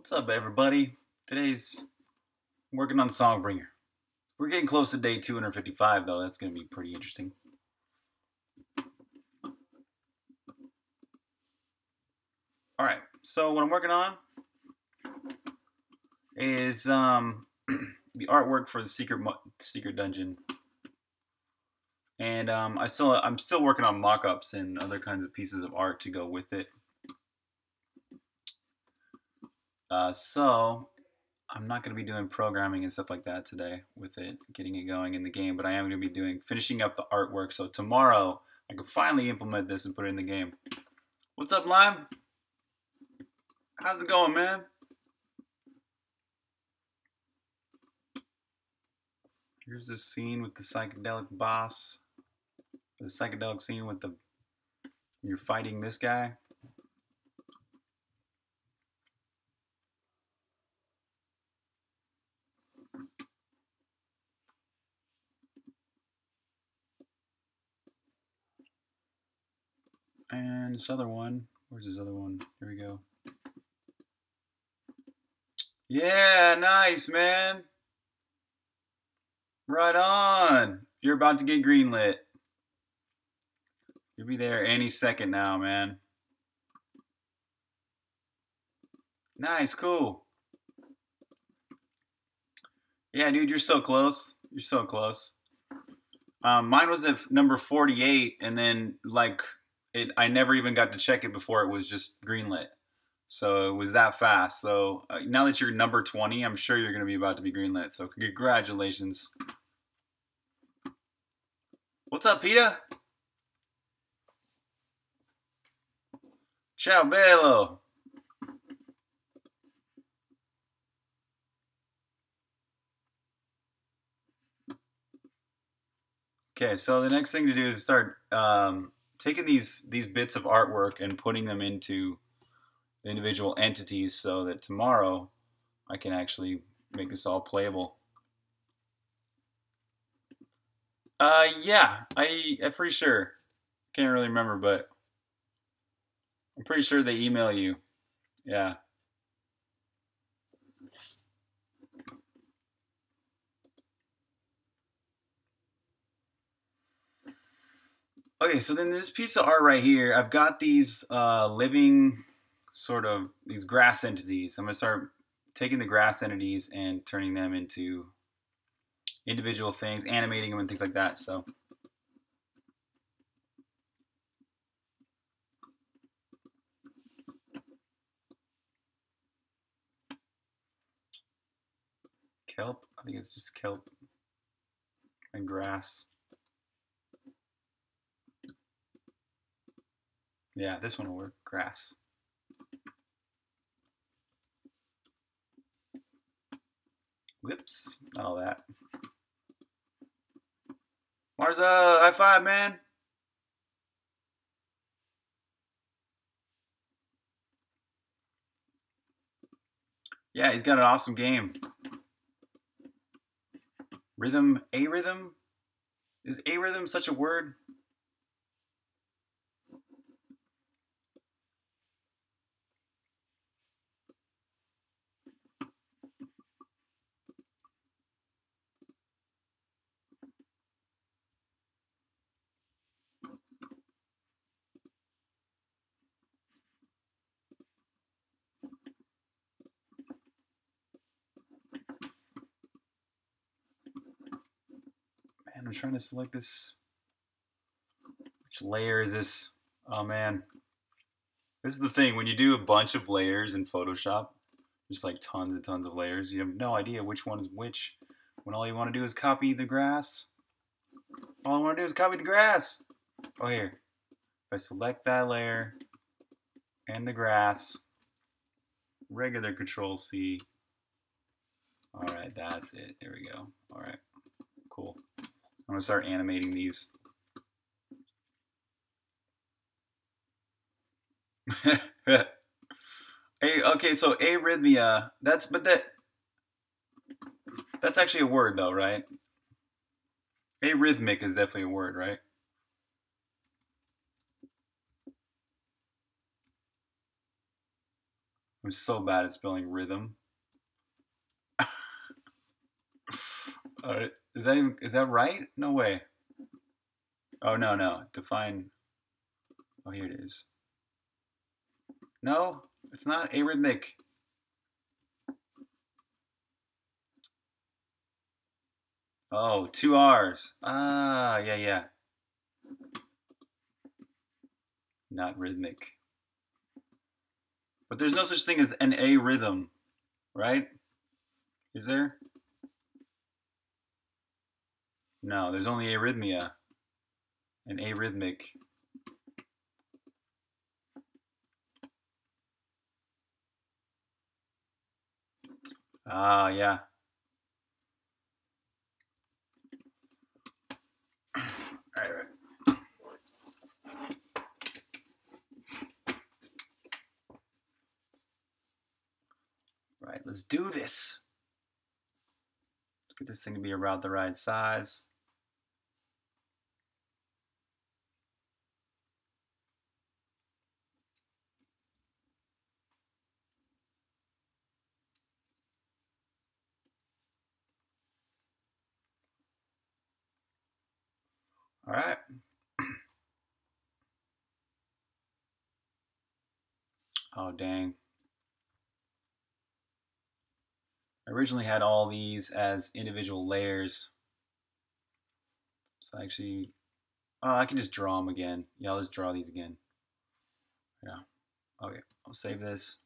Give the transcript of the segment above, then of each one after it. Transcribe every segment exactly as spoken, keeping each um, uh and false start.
What's up, everybody? Today's I'm working on Songbringer. We're getting close to day two hundred fifty-five, though. That's going to be pretty interesting. All right. So what I'm working on is um, the artwork for the secret secret dungeon, and um, I still I'm still working on mock-ups and other kinds of pieces of art to go with it. Uh, so, I'm not going to be doing programming and stuff like that today with it, getting it going in the game, but I am going to be doing, finishing up the artwork, so tomorrow I can finally implement this and put it in the game. What's up, Lime? How's it going, man? Here's the scene with the psychedelic boss, the psychedelic scene with the, you're fighting this guy. And this other one, where's this other one? Here we go. Yeah, nice, man. Right on. You're about to get greenlit. You'll be there any second now, man. Nice, cool. Yeah, dude, you're so close. You're so close. Um, mine was at number forty-eight, and then, like... It, I never even got to check it before it was just greenlit. So it was that fast. So uh, now that you're number twenty, I'm sure you're going to be about to be greenlit. So congratulations. What's up, Peta? Ciao, bello. Okay, so the next thing to do is start... Um, taking these these bits of artwork and putting them into the individual entities so that tomorrow I can actually make this all playable. Uh, yeah, I, I'm pretty sure. Can't really remember, but I'm pretty sure they email you. Yeah. Okay, so then this piece of art right here, I've got these uh, living sort of, these grass entities. I'm going to start taking the grass entities and turning them into individual things, animating them and things like that. So, kelp, I think it's just kelp and grass. Yeah, this one will work. Grass. Whoops. Not all that. Marza, high five, man. Yeah, he's got an awesome game. Rhythm, A-rhythm? Is A-rhythm such a word? I'm trying to select this. Which layer is this? Oh man. This is the thing, when you do a bunch of layers in Photoshop, just like tons and tons of layers, you have no idea which one is which, when all you want to do is copy the grass. All I want to do is copy the grass. Oh, here. If I select that layer and the grass, regular control C. All right, that's it. There we go. All right, cool. I'm going to start animating these. a, okay, so arrhythmia, that's, but that, that's actually a word though, right? Arrhythmic is definitely a word, right? I'm I'm so bad at spelling rhythm. All right. Is that even, is that right? No way. Oh no no. Define. Oh, here it is. No, it's not arrhythmic. Oh, two R's. Ah, yeah, yeah. Not rhythmic. But there's no such thing as an A rhythm, right? Is there? No, there's only arrhythmia and arrhythmic. Ah, yeah. All right, right. Right, let's do this. Let's get this thing to be around the right size. All right. Oh, dang. I originally had all these as individual layers. So I actually, oh, I can just draw them again. Yeah, let's draw these again. Yeah. Okay, I'll save this.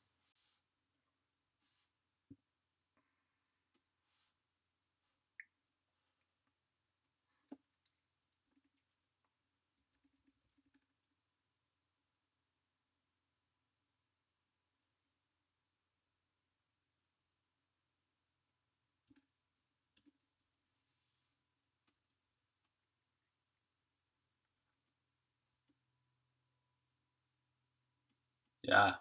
Yeah.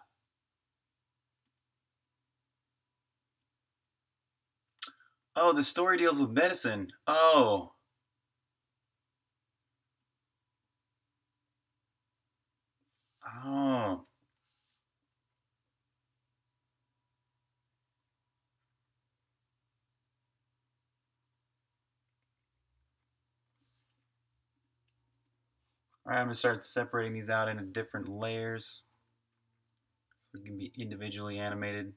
Oh, the story deals with medicine. Oh. Oh. All right, I'm gonna start separating these out into different layers. It can be individually animated.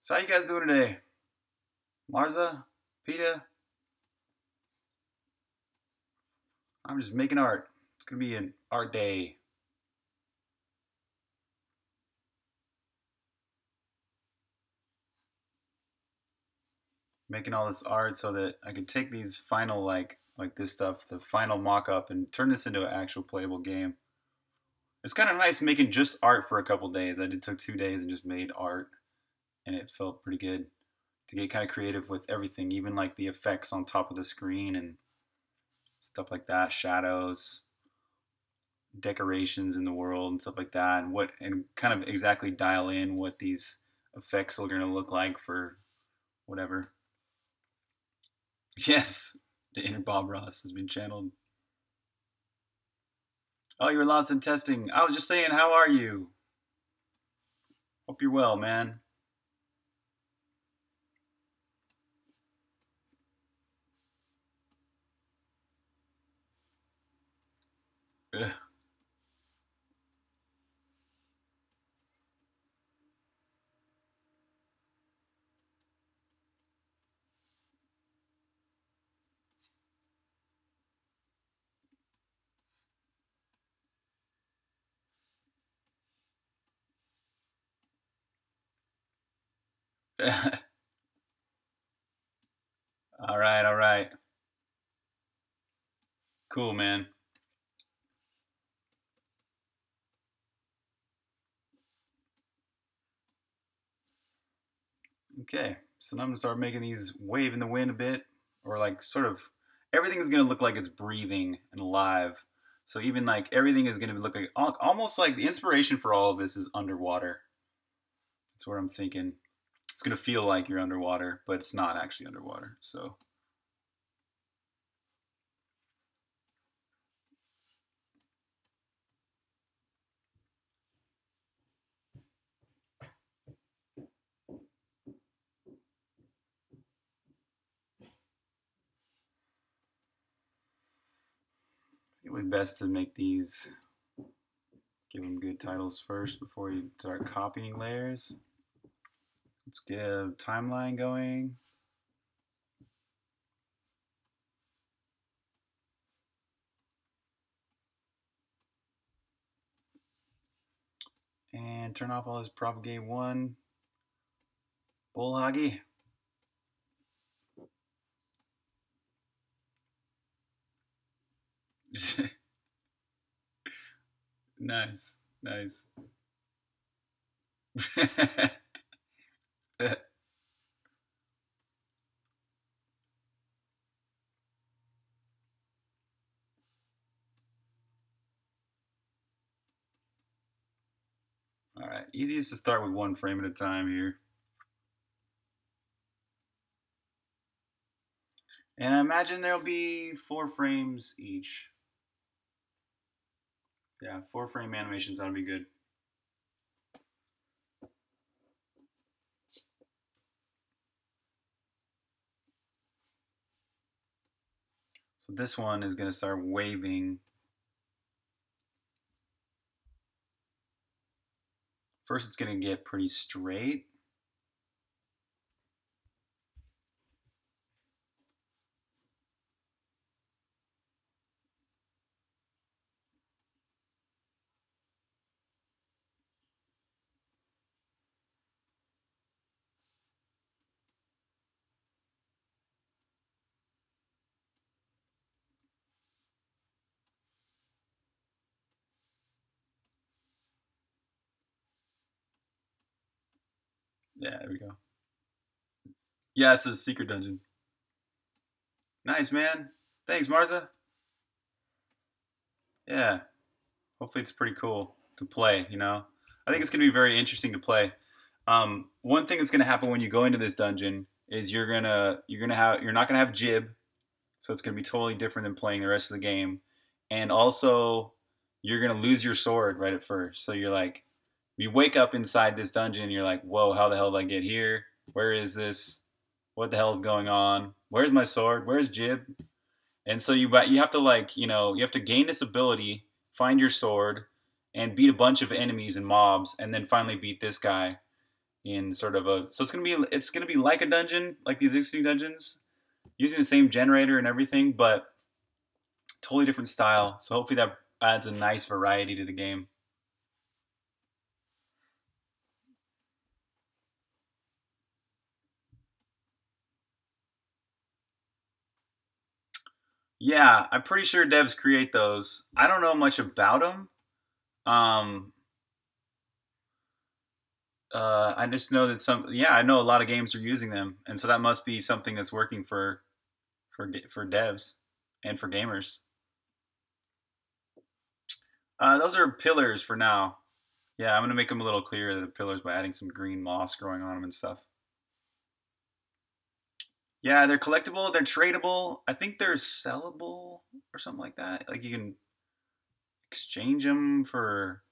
So how you guys doing today? Marza? Peta? I'm just making art. It's gonna be an art day. Making all this art so that I can take these final like like this stuff, the final mock-up, and turn this into an actual playable game. It's kind of nice making just art for a couple days. I did took two days and just made art. And it felt pretty good to get kind of creative with everything, even like the effects on top of the screen and stuff like that, shadows, decorations in the world and stuff like that, and what and kind of exactly dial in what these effects are going to look like for whatever. Yes, the inner Bob Ross has been channeled. Oh, you were lost in testing. I was just saying, how are you? Hope you're well, man. Ugh. All right, all right. Cool, man. Okay, so now I'm gonna start making these wave in the wind a bit, or like sort of, everything's gonna look like it's breathing and alive. So even like everything is gonna look like, almost like the inspiration for all of this is underwater. That's what I'm thinking. It's gonna feel like you're underwater, but it's not actually underwater, so. It would be best to make these, give them good titles first before you start copying layers. Let's get a timeline going. And turn off all this propagate one. Bullhoggy. Nice, nice. All right, easiest to start with one frame at a time here. And I imagine there'll be four frames each. Yeah, four frame animations, that'll be good. So this one is going to start waving. First, it's going to get pretty straight. Yeah, there we go. Yeah, it's a secret dungeon. Nice, man. Thanks, Marza. Yeah. Hopefully it's pretty cool to play, you know? I think it's going to be very interesting to play. Um, one thing that's going to happen when you go into this dungeon is you're going to you're going to have you're not going to have Jib. So it's going to be totally different than playing the rest of the game. And also you're going to lose your sword right at first. So you're like, you wake up inside this dungeon and you're like, whoa, how the hell did I get here? Where is this? What the hell is going on? Where's my sword? Where's Jib? And so you you have to like, you know, you have to gain this ability, find your sword, and beat a bunch of enemies and mobs, and then finally beat this guy in sort of a, so it's gonna be it's gonna be like a dungeon, like the existing dungeons, using the same generator and everything, but totally different style. So hopefully that adds a nice variety to the game. Yeah, I'm pretty sure devs create those. I don't know much about them. Um, uh, I just know that some, yeah, I know a lot of games are using them, and so that must be something that's working for, for for devs and for gamers. Uh, those are pillars for now. Yeah, I'm gonna make them a little clearer, the pillars, by adding some green moss growing on them and stuff. Yeah, they're collectible, they're tradable. I think they're sellable or something like that. Like you can exchange them for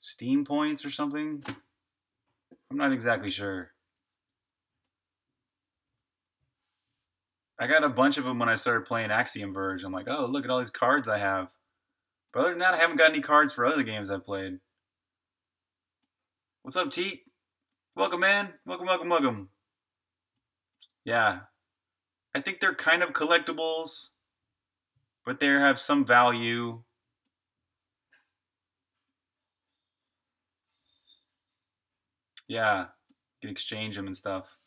Steam points or something. I'm not exactly sure. I got a bunch of them when I started playing Axiom Verge. I'm like, oh, look at all these cards I have. But other than that, I haven't got any cards for other games I've played. What's up, Teak? Welcome, man. Welcome, welcome, welcome. Yeah, I think they're kind of collectibles, but they have some value. Yeah, can exchange them and stuff.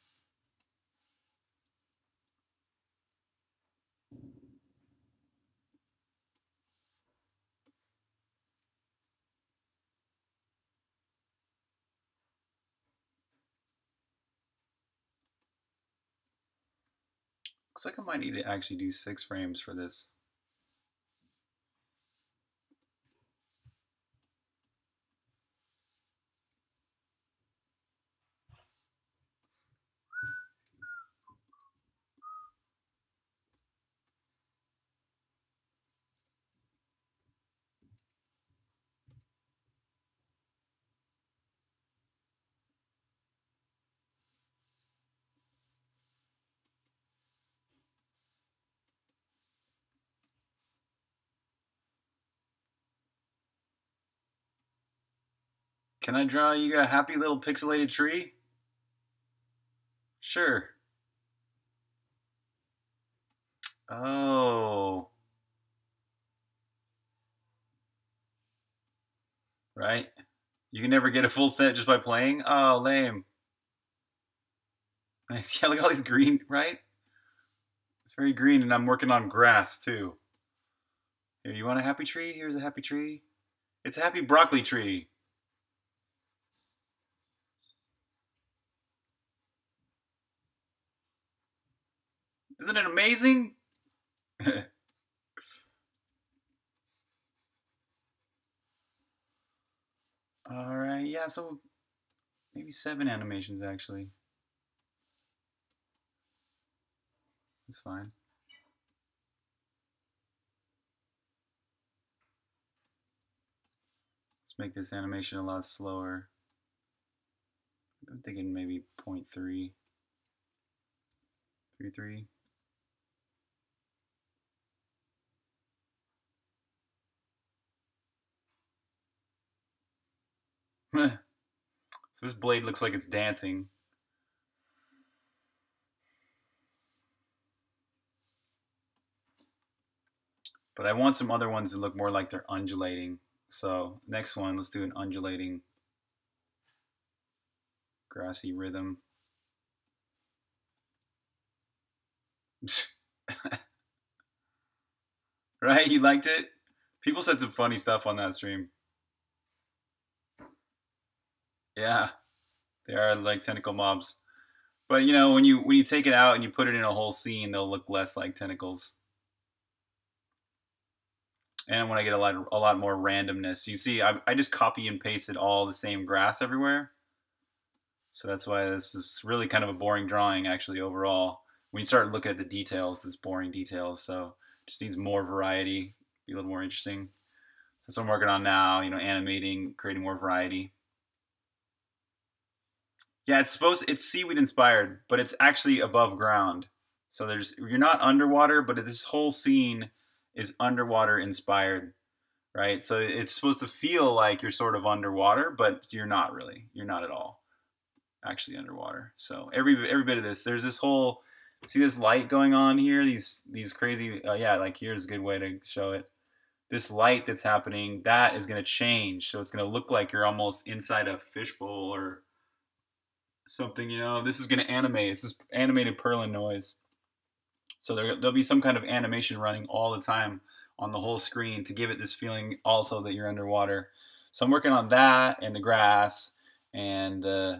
Looks like I might need to actually do six frames for this. Can I draw you a happy little pixelated tree? Sure. Oh. Right? You can never get a full set just by playing? Oh, lame. Nice. Yeah, look at all these green, right? It's very green, and I'm working on grass, too. Here, you want a happy tree? Here's a happy tree. It's a happy broccoli tree. Isn't it amazing? All right, yeah, so maybe seven animations actually. That's fine. Let's make this animation a lot slower. I'm thinking maybe zero point three. three three. So this blade looks like it's dancing. But I want some other ones that look more like they're undulating. So next one, let's do an undulating grassy rhythm. Right? You liked it? People said some funny stuff on that stream. Yeah, they are like tentacle mobs, but you know, when you when you take it out and you put it in a whole scene, they'll look less like tentacles. And when I get a lot a lot more randomness, you see, I I just copy and pasted all the same grass everywhere. So that's why this is really kind of a boring drawing, actually, overall. When you start looking at the details, this boring details. So it just needs more variety, be a little more interesting. So that's what I'm working on now. You know, animating, creating more variety. Yeah, it's supposed it's seaweed inspired, but it's actually above ground. So there's you're not underwater, but this whole scene is underwater inspired, right? So it's supposed to feel like you're sort of underwater, but you're not really. You're not at all actually underwater. So every every bit of this, there's this whole see this light going on here, these these crazy uh, yeah, like here's a good way to show it. This light that's happening, that is going to change. So it's going to look like you're almost inside a fishbowl or something, you know, this is going to animate. It's this animated purling noise. So there, there'll be some kind of animation running all the time on the whole screen to give it this feeling also that you're underwater. So I'm working on that and the grass and uh,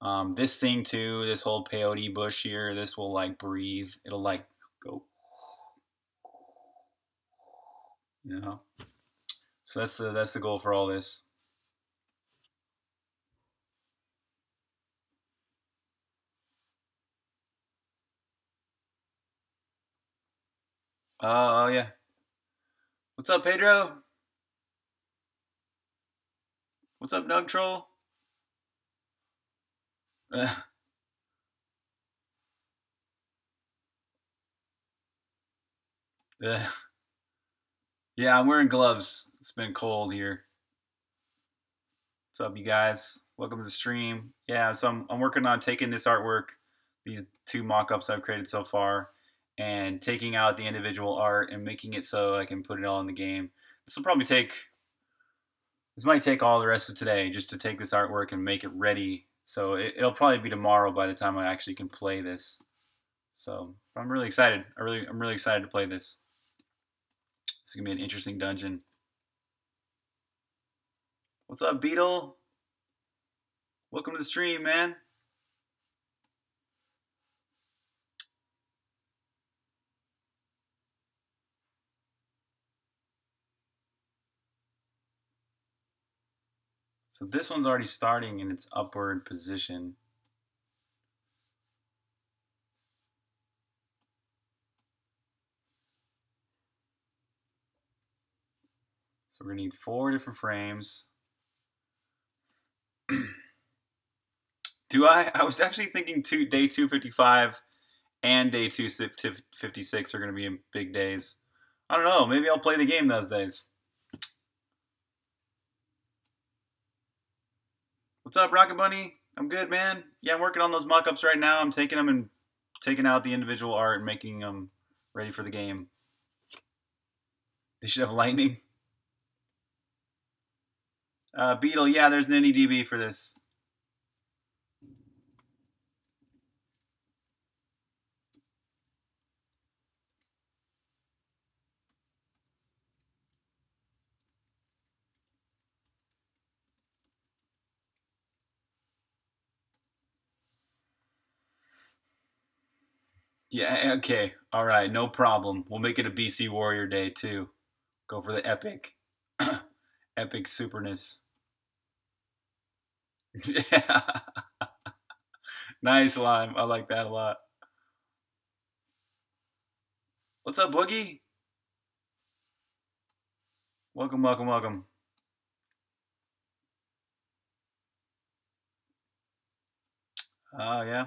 um, this thing too, this whole peyote bush here, this will like breathe. It'll like go, you know. So that's the, that's the goal for all this. Oh, yeah. What's up, Pedro? What's up, Nug Troll? Uh. Uh. Yeah, I'm wearing gloves. It's been cold here. What's up, you guys? Welcome to the stream. Yeah, so I'm, I'm working on taking this artwork, these two mock-ups I've created so far, and taking out the individual art and making it so I can put it all in the game. This will probably take, this might take all the rest of today just to take this artwork and make it ready So it, it'll probably be tomorrow by the time I actually can play this. So I'm really excited. I really, I'm really excited to play this. It's gonna be an interesting dungeon. What's up, Beetle? Welcome to the stream, man. So this one's already starting in its upward position. So we're gonna need four different frames. Do I? I was actually thinking two, day two fifty-five and day two fifty-six are gonna be big days. I don't know, maybe I'll play the game those days. What's up, Rocket Bunny? I'm good, man. Yeah, I'm working on those mock-ups right now. I'm taking them and taking out the individual art and making them ready for the game. They should have lightning. Uh, Beetle, yeah, there's an N E D B for this. Yeah, okay. All right, no problem. We'll make it a B C Warrior Day, too. Go for the epic. Epic superness. Yeah. Nice, Lime. I like that a lot. What's up, Boogie? Welcome, welcome, welcome. Oh, yeah.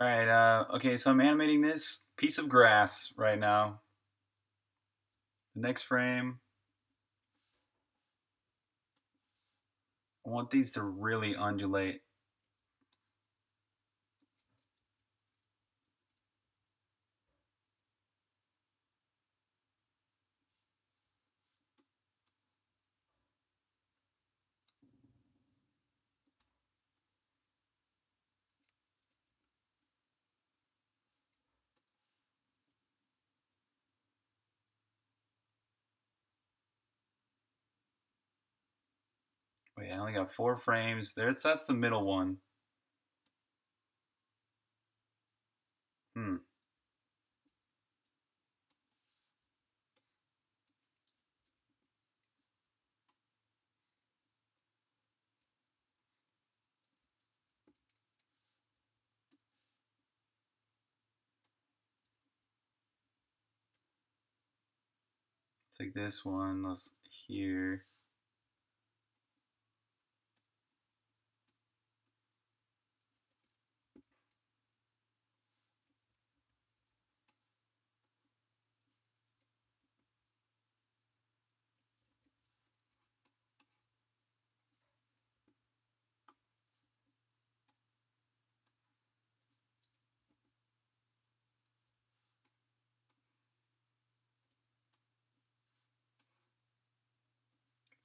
All right, uh, okay, so I'm animating this piece of grass right now. The next frame. I want these to really undulate. Wait, I only got four frames. There's, that's the middle one. Hmm. Take this one, let's here.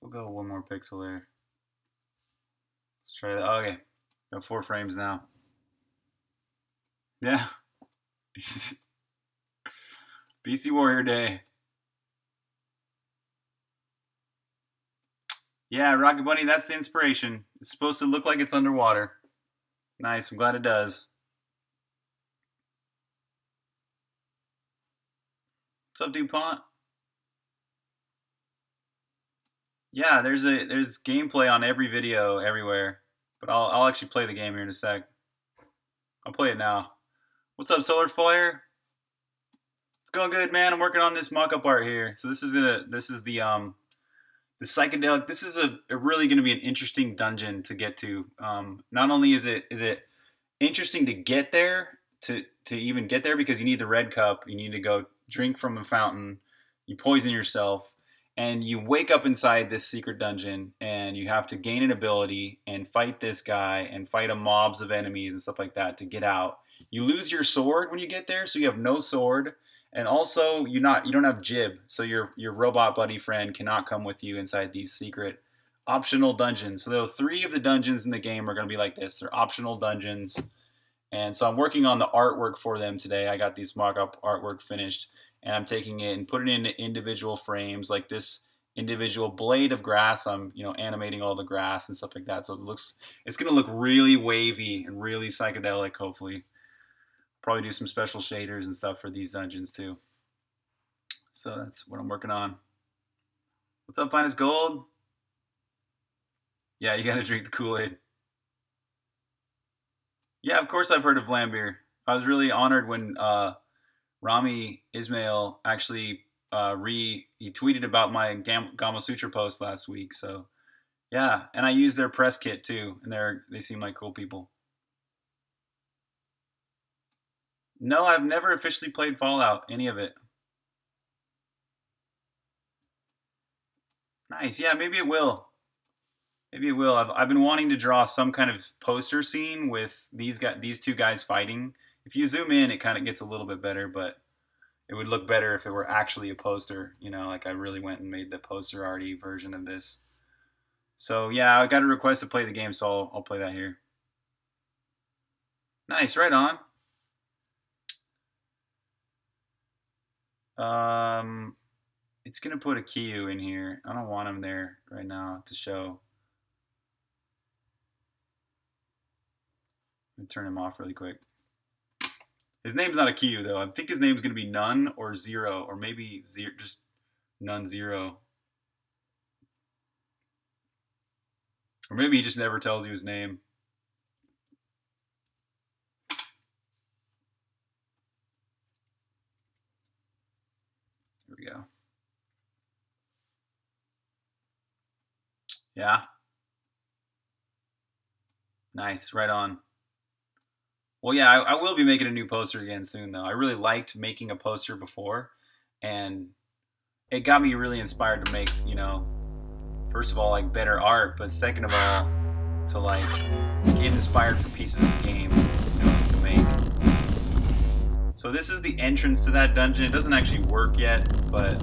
We'll go one more pixel there. Let's try that. Oh, okay, got four frames now. Yeah. B C Warrior Day. Yeah, Rocket Bunny, that's the inspiration. It's supposed to look like it's underwater. Nice, I'm glad it does. What's up, DuPont? Yeah, there's a there's gameplay on every video everywhere, but I'll I'll actually play the game here in a sec. I'll play it now. What's up, Solar Fire? It's going good, man. I'm working on this mock-up art here. So this is a this is the um the psychedelic. This is a, a really going to be an interesting dungeon to get to. Um, not only is it is it interesting to get there to to even get there because you need the red cup. You need to go drink from a fountain. You poison yourself. And you wake up inside this secret dungeon and you have to gain an ability and fight this guy and fight a mobs of enemies and stuff like that to get out. You lose your sword when you get there, so you have no sword. And also you not you don't have Jib, so your your robot buddy friend cannot come with you inside these secret optional dungeons. So there are three of the dungeons in the game are going to be like this. They're optional dungeons. And so I'm working on the artwork for them today. I got these mock-up artwork finished, and I'm taking it and putting it into individual frames, like this individual blade of grass. I'm, you know, animating all the grass and stuff like that. So it looks, it's going to look really wavy and really psychedelic, hopefully. Probably do some special shaders and stuff for these dungeons too. So that's what I'm working on. What's up, Finest Gold? Yeah, you got to drink the Kool-Aid. Yeah, of course I've heard of Vlambeer. I was really honored when uh, Rami Ismail actually uh, re he tweeted about my Gamasutra post last week. So yeah, and I used their press kit too, and they're they seem like cool people. No, I've never officially played Fallout, any of it. Nice, yeah, maybe it will. Maybe it will. I've, I've been wanting to draw some kind of poster scene with these guys, these two guys fighting. If you zoom in, it kind of gets a little bit better, but it would look better if it were actually a poster. You know, like I really went and made the poster already version of this. So yeah, I got a request to play the game, so I'll, I'll play that here. Nice, right on. Um, it's going to put a Kiyu in here. I don't want him there right now to show. Let me turn him off really quick. His name's not a Kiyu though. I think his name's going to be None or Zero, or maybe zero, just None Zero. Or maybe he just never tells you his name. Go. Yeah. Nice. Right on. Well, yeah, I, I will be making a new poster again soon, though. I really liked making a poster before, and it got me really inspired to make, you know, first of all, like, better art, but second of all, to, like, get inspired for pieces of the game, you know, to make. So this is the entrance to that dungeon. It doesn't actually work yet, but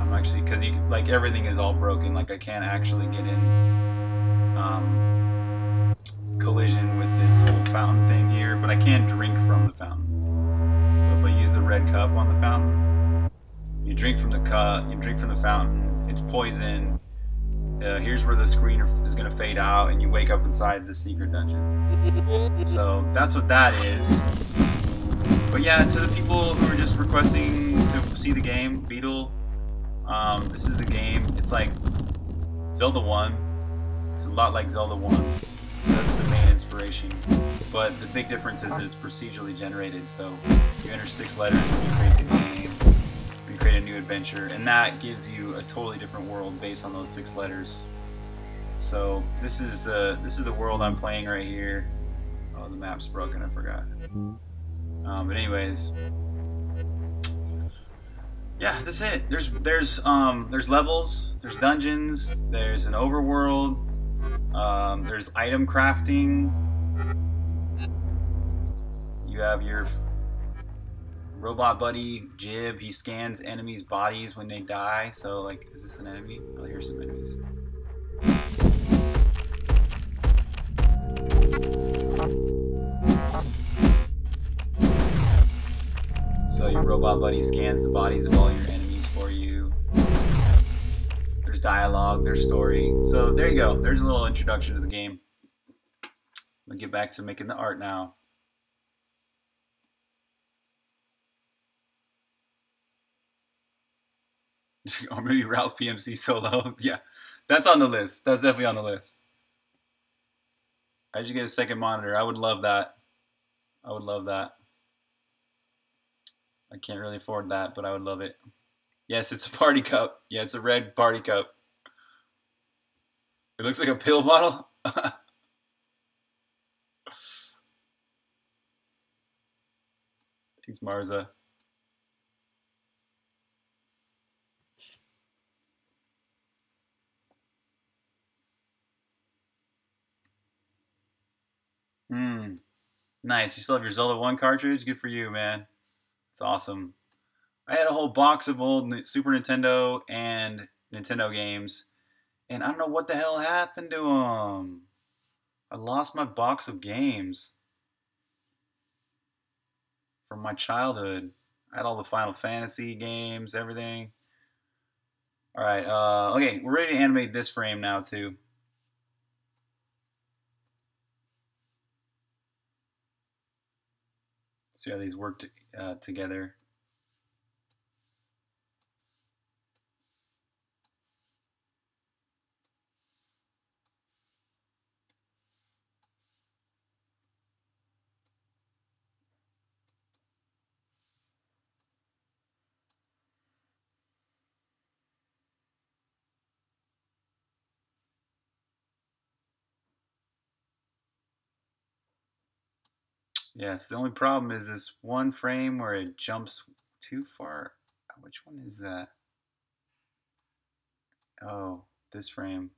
I'm actually, because you like everything is all broken. Like I can't actually get in um, collision with this whole fountain thing here, but I can drink from the fountain. So if I use the red cup on the fountain, you drink from the cup, you drink from the fountain. It's poison. Uh, here's where the screen is going to fade out, and you wake up inside the secret dungeon. So that's what that is. But yeah, to the people who are just requesting to see the game, Beetle, um, this is the game. It's like Zelda one. It's a lot like Zelda one. So that's the main inspiration. But the big difference is that it's procedurally generated. So you enter six letters when you create the game, you create a new adventure, and that gives you a totally different world based on those six letters. So this is the this is the world I'm playing right here. Oh, the map's broken. I forgot. Um, but anyways, yeah, that's it. There's there's um there's levels, there's dungeons, there's an overworld, um, there's item crafting. You have your robot buddy Jib. He scans enemies' bodies when they die. So like, is this an enemy? Oh, here's some enemies. So your robot buddy scans the bodies of all your enemies for you. There's dialogue, there's story. So there you go. There's a little introduction to the game. I'll get back to making the art now. Or maybe Ralph P M C solo. Yeah, that's on the list. That's definitely on the list. I should get a second monitor. I would love that. I would love that. I can't really afford that, but I would love it. Yes, it's a party cup. Yeah, it's a red party cup. It looks like a pill bottle. Thanks, Marza. Hmm. Nice. You still have your Zelda one cartridge? Good for you, man. It's awesome. I had a whole box of old Super Nintendo and Nintendo games, And I don't know what the hell happened to them. I lost my box of games from my childhood. I had all the Final Fantasy games, everything. All right, uh, okay, we're ready to animate this frame now too. See how these work uh, together. Yes, the only problem is this one frame where it jumps too far. Which one is that? Oh, this frame.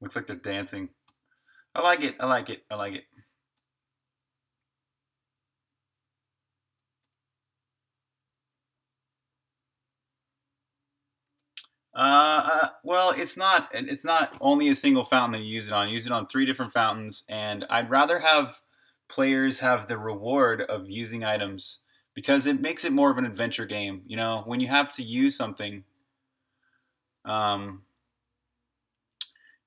Looks like they're dancing. I like it. I like it. I like it. Uh, uh, well, it's not. It's not only a single fountain that you use it on. You use it on three different fountains, and I'd rather have players have the reward of using items because it makes it more of an adventure game. You know, when you have to use something. Um.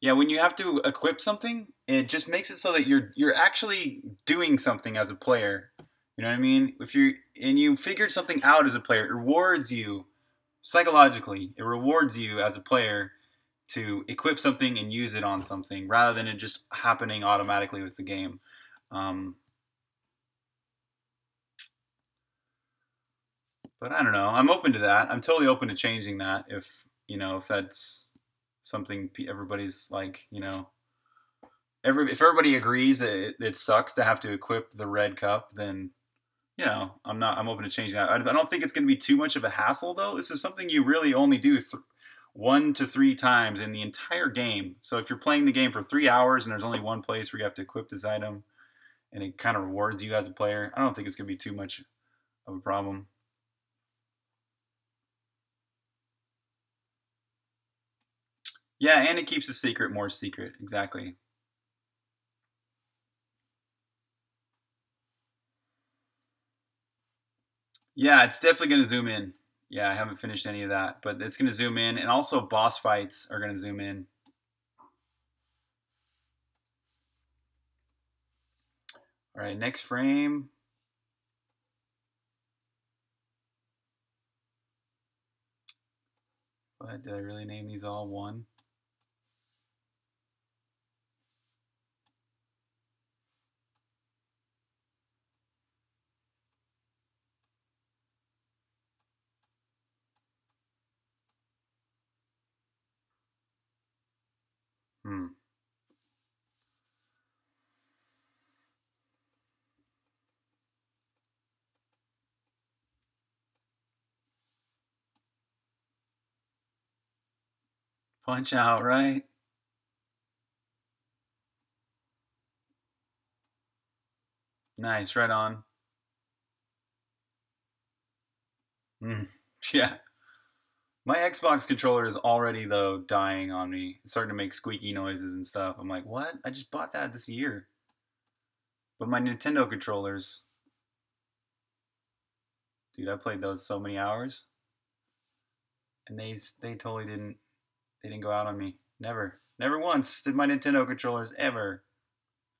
Yeah, when you have to equip something, it just makes it so that you're you're actually doing something as a player. You know what I mean? If you and you figured something out as a player, it rewards you psychologically. It rewards you as a player to equip something and use it on something, rather than it just happening automatically with the game. Um, but I don't know. I'm open to that. I'm totally open to changing that if you know if that's. Something everybody's like, you know, every if everybody agrees that it, it sucks to have to equip the red cup, then, you know, I'm not, I'm open to changing that. I, I don't think it's going to be too much of a hassle though. This is something you really only do th one to three times in the entire game. So if you're playing the game for three hours and there's only one place where you have to equip this item and it kind of rewards you as a player, I don't think it's going to be too much of a problem. Yeah, and it keeps the secret more secret. Exactly. Yeah, it's definitely going to zoom in. Yeah, I haven't finished any of that, but it's going to zoom in. And also boss fights are going to zoom in. All right, next frame. What, did I really name these all one? Hmm. Punch out, right? Nice, right on. Mm, yeah. My Xbox controller is already, though, dying on me. It's starting to make squeaky noises and stuff. I'm like, what? I just bought that this year. But my Nintendo controllers... Dude, I played those so many hours. And they, they totally didn't... They didn't go out on me. Never. Never once did my Nintendo controllers ever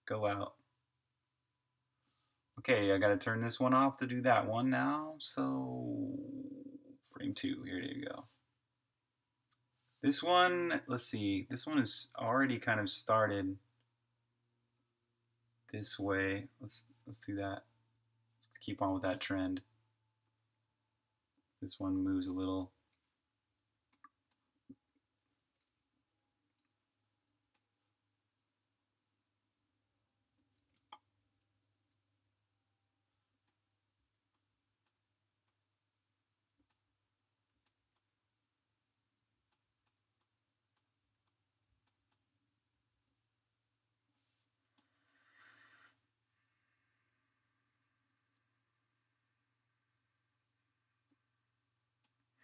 go out. Okay, I gotta turn this one off to do that one now. So, frame two. Here you go. This one, let's see. This one is already kind of started this way. Let's let's do that. Let's keep on with that trend. This one moves a little.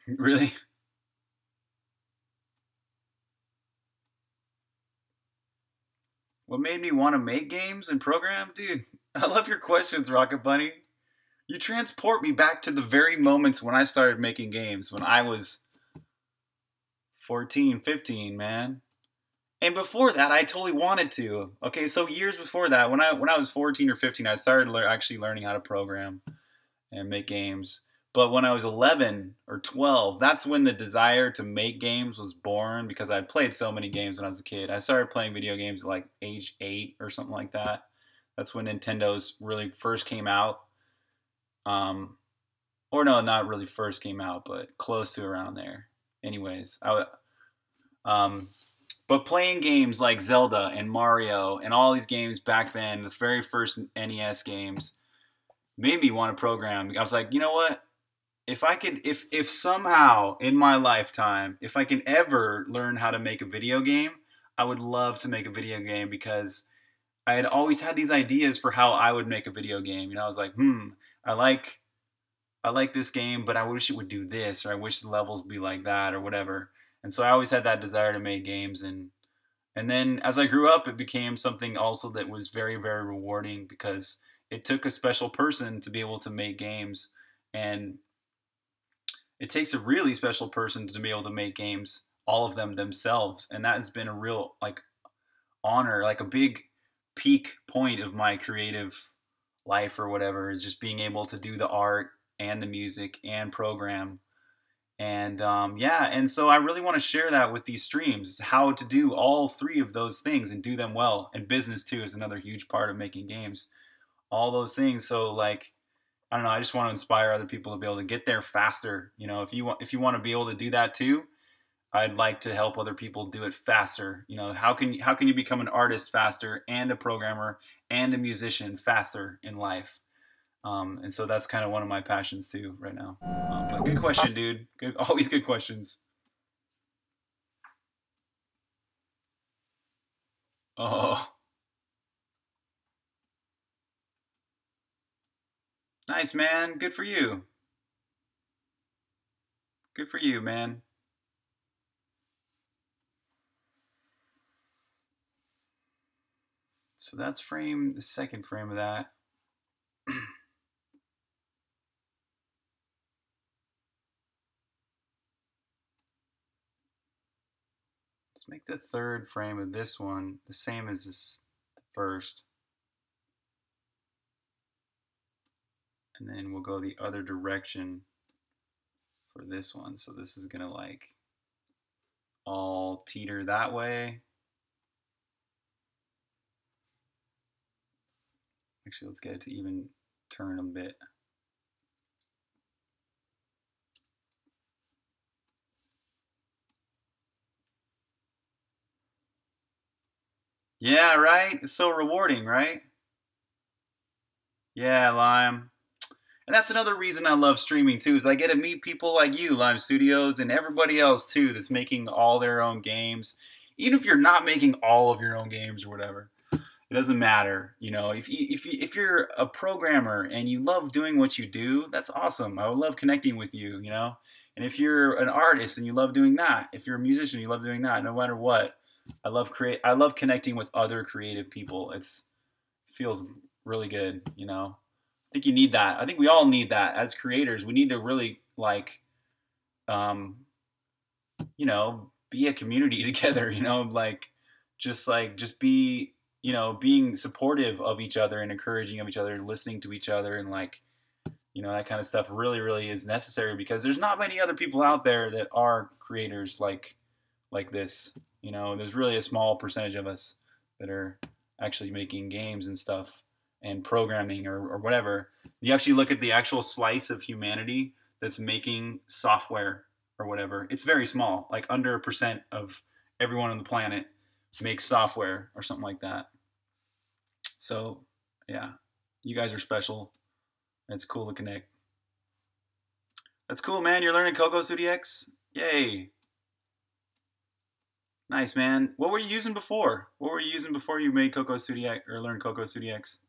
Really? What made me want to make games and program? Dude, I love your questions, Rocket Bunny. You transport me back to the very moments when I started making games, when I was fourteen, fifteen, man. And before that, I totally wanted to. Okay, so years before that, when I when I was fourteen or fifteen, I started le- actually learning how to program and make games. But when I was eleven or twelve, that's when the desire to make games was born, because I played so many games when I was a kid. I started playing video games at like age eight or something like that. That's when Nintendo's really first came out. Um, or no, not really first came out, but close to around there. Anyways, I would... Um, But playing games like Zelda and Mario and all these games back then, the very first N E S games, made me want to program. I was like, you know what? If I could, if if somehow in my lifetime, if I can ever learn how to make a video game, I would love to make a video game, because I had always had these ideas for how I would make a video game. You know, I was like, hmm, I like, I like this game, but I wish it would do this, or I wish the levels would be like that, or whatever. And so I always had that desire to make games, and and then as I grew up, it became something also that was very, very rewarding, because it took a special person to be able to make games, and it takes a really special person to be able to make games, all of them themselves, and that has been a real like honor, like a big peak point of my creative life or whatever, is just being able to do the art and the music and program. And um, yeah, and so I really want to share that with these streams, how to do all three of those things and do them well. And business too is another huge part of making games, all those things. So like, I don't know, I just want to inspire other people to be able to get there faster. You know, if you want, if you want to be able to do that too, I'd like to help other people do it faster. You know, how can, how can you become an artist faster and a programmer and a musician faster in life? Um, and so that's kind of one of my passions too right now. Um, but good question, dude. Good, always good questions. Oh. Nice, man. Good for you. Good for you, man. So that's frame, the second frame of that. Let's make the third frame of this one the same as this first. And then we'll go the other direction for this one. So this is gonna like all teeter that way. Actually, let's get it to even turn a bit. Yeah, right? It's so rewarding, right? Yeah, Lime. And that's another reason I love streaming too, is I get to meet people like you, Lime Studios, and everybody else too that's making all their own games. Even if you're not making all of your own games or whatever, it doesn't matter. You know, if you, if you, if you're a programmer and you love doing what you do, that's awesome. I would love connecting with you, you know? And if you're an artist and you love doing that, if you're a musician, you love doing that, no matter what. I love create. I love connecting with other creative people. It's feels really good, you know. I think you need that. I think we all need that as creators. We need to really like, um, you know, be a community together. You know, like just like just be, you know, being supportive of each other and encouraging of each other, and listening to each other, and like, you know, that kind of stuff really, really is necessary, because there's not many other people out there that are creators like like this. You know, there's really a small percentage of us that are actually making games and stuff and programming or, or whatever. You actually look at the actual slice of humanity that's making software or whatever. It's very small, like under a percent of everyone on the planet makes software or something like that. So, yeah, you guys are special. It's cool to connect. That's cool, man. You're learning Cocos two d X? Yay. Nice, man. What were you using before? What were you using before you made Cocos two d X or learned Cocos two d X?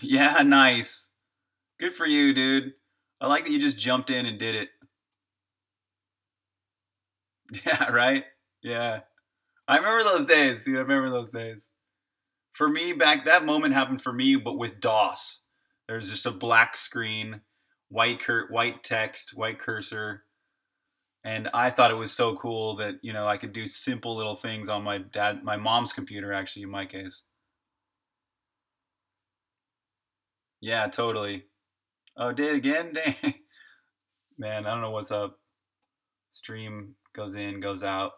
Yeah, nice. Good for you, dude. I like that you just jumped in and did it. Yeah, right? Yeah. I remember those days, dude. I remember those days. For me, back that moment happened for me, but with DOS. There's just a black screen, white cur white text, white cursor. And I thought it was so cool that, you know, I could do simple little things on my dad, my mom's computer, actually, in my case. Yeah, totally. Oh, did it again? Dang. Man, I don't know what's up. Stream goes in, goes out.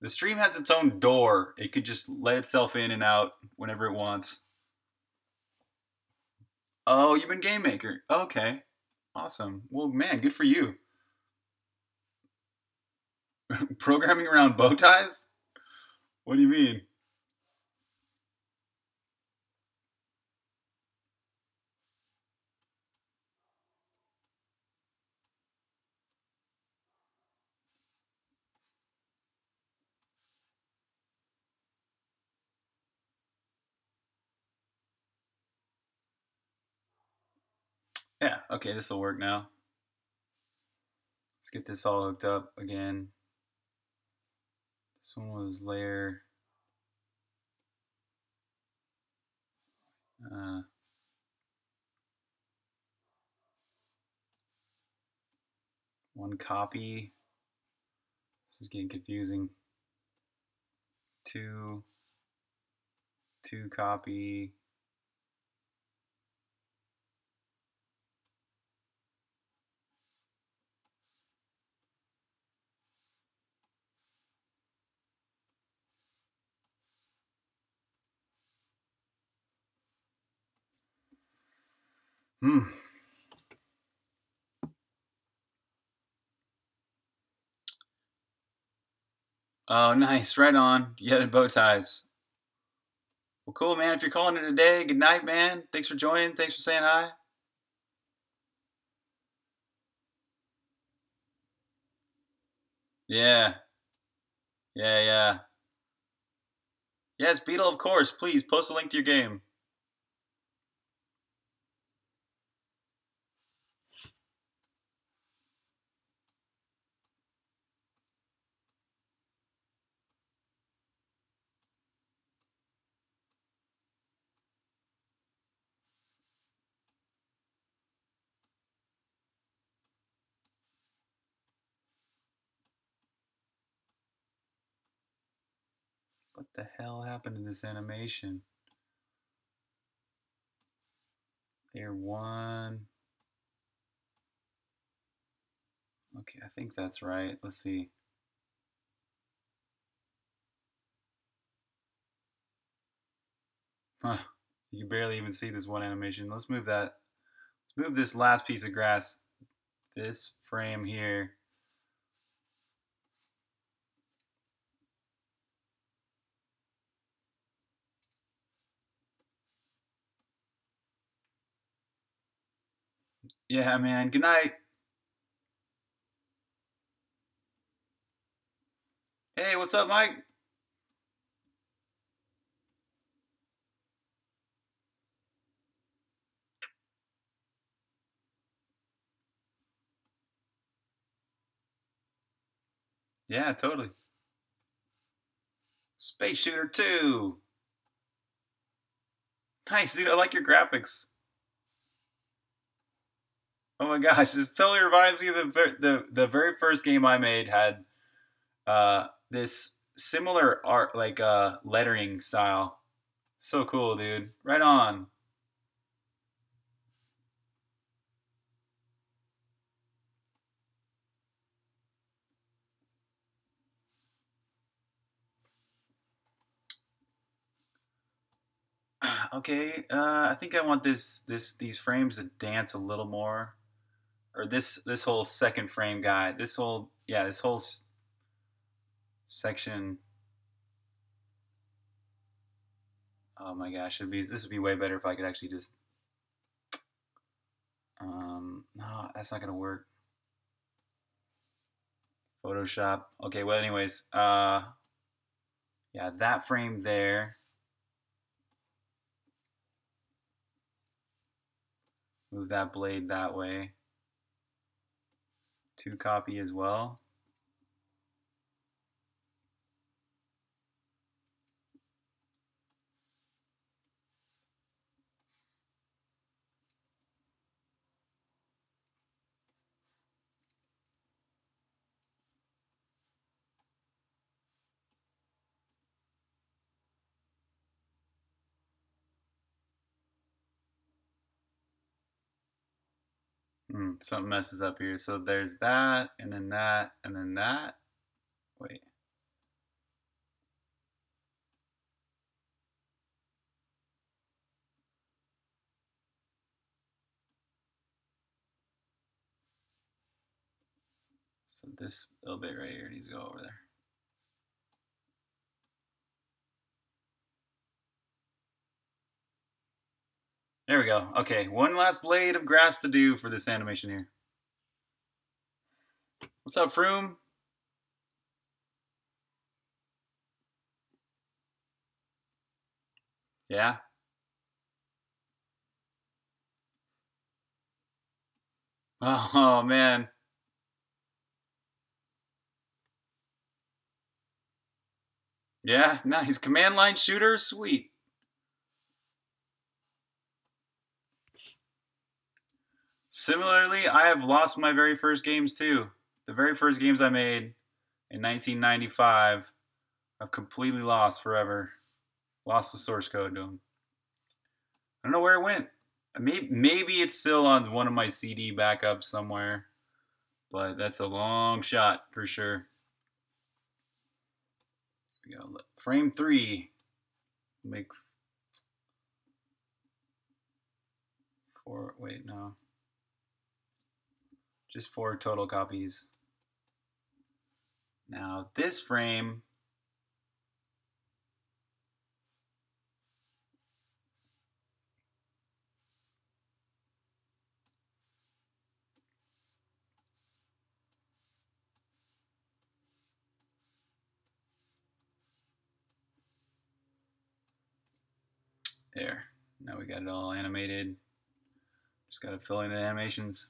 The stream has its own door. It could just let itself in and out whenever it wants. Oh, you've been Game Maker. Okay. Awesome. Well, man, good for you. Programming around bow ties? What do you mean? Yeah, okay, this will work now. Let's get this all hooked up again. This one was layer. Uh, one copy. This is getting confusing. Two, two copy. Hmm. Oh, nice. Right on. You had bow ties. Well, cool, man. If you're calling it a day, good night, man. Thanks for joining. Thanks for saying hi. Yeah. Yeah, yeah. Yes, Beetle, of course. Please post a link to your game. What the hell happened to this animation? Layer one. Okay, I think that's right. Let's see. Huh. You can barely even see this one animation. Let's move that. Let's move this last piece of grass. This frame here. Yeah, man. Good night. Hey, what's up, Mike? Yeah, totally. Space Shooter two. Nice, dude. I like your graphics. Oh my gosh, this totally reminds me of the the the very first game I made had uh, this similar art, like uh, lettering style. So cool, dude. Right on. Okay, uh, I think I want this this these frames to dance a little more. Or this this whole second frame guy, this whole yeah, this whole s section. Oh my gosh, it'd be this would be way better if I could actually just. Um, no, that's not gonna work. Photoshop. Okay, well, anyways, uh, yeah, that frame there. Move that blade that way. Two copy as well. Mm, something messes up here. So there's that, and then that, and then that. Wait. So this little bit right here needs to go over there. There we go. Okay, one last blade of grass to do for this animation here. What's up, Froome? Yeah? Oh, oh man. Yeah, nice. Command line shooter? Sweet. Similarly, I have lost my very first games too. The very first games I made in nineteen ninety-five, I've completely lost forever. Lost the source code to them. I don't know where it went. Maybe it's still on one of my C D backups somewhere, but that's a long shot for sure. Here we go. Frame three. Make four. Wait, no. Just four total copies. Now this frame there. Now we got it all animated. Just gotta fill in the animations.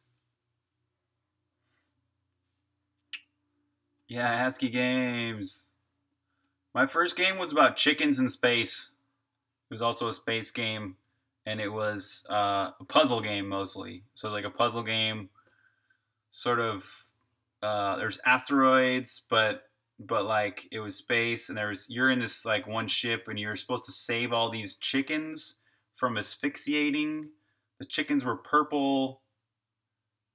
Yeah, ASCII games. My first game was about chickens in space. It was also a space game, and it was uh, a puzzle game mostly. So like a puzzle game, sort of. Uh, there's asteroids, but but like it was space, and there was you're in this like one ship, and you're supposed to save all these chickens from asphyxiating. The chickens were purple.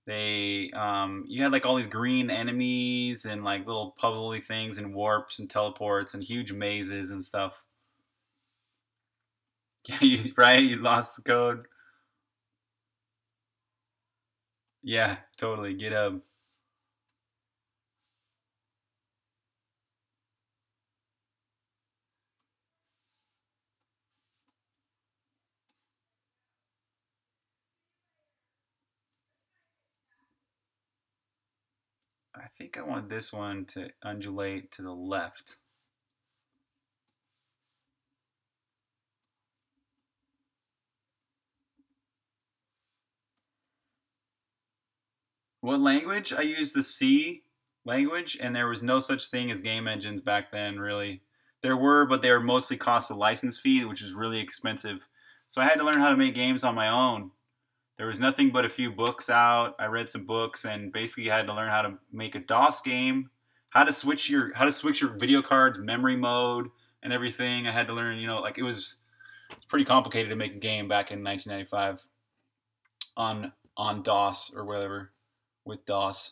They, um, you had like all these green enemies and like little puzzly things and warps and teleports and huge mazes and stuff. Yeah, you, right? You lost the code. Yeah, totally. GitHub. I think I want this one to undulate to the left. What language? I used the C language, and there was no such thing as game engines back then, really. There were, but they were mostly cost a license fee, which was really expensive. So I had to learn how to make games on my own. There was nothing but a few books out. I read some books and basically had to learn how to make a DOS game, how to switch your how to switch your video cards, memory mode, and everything. I had to learn, you know, like it was, it was pretty complicated to make a game back in nineteen ninety-five on on DOS or whatever with DOS.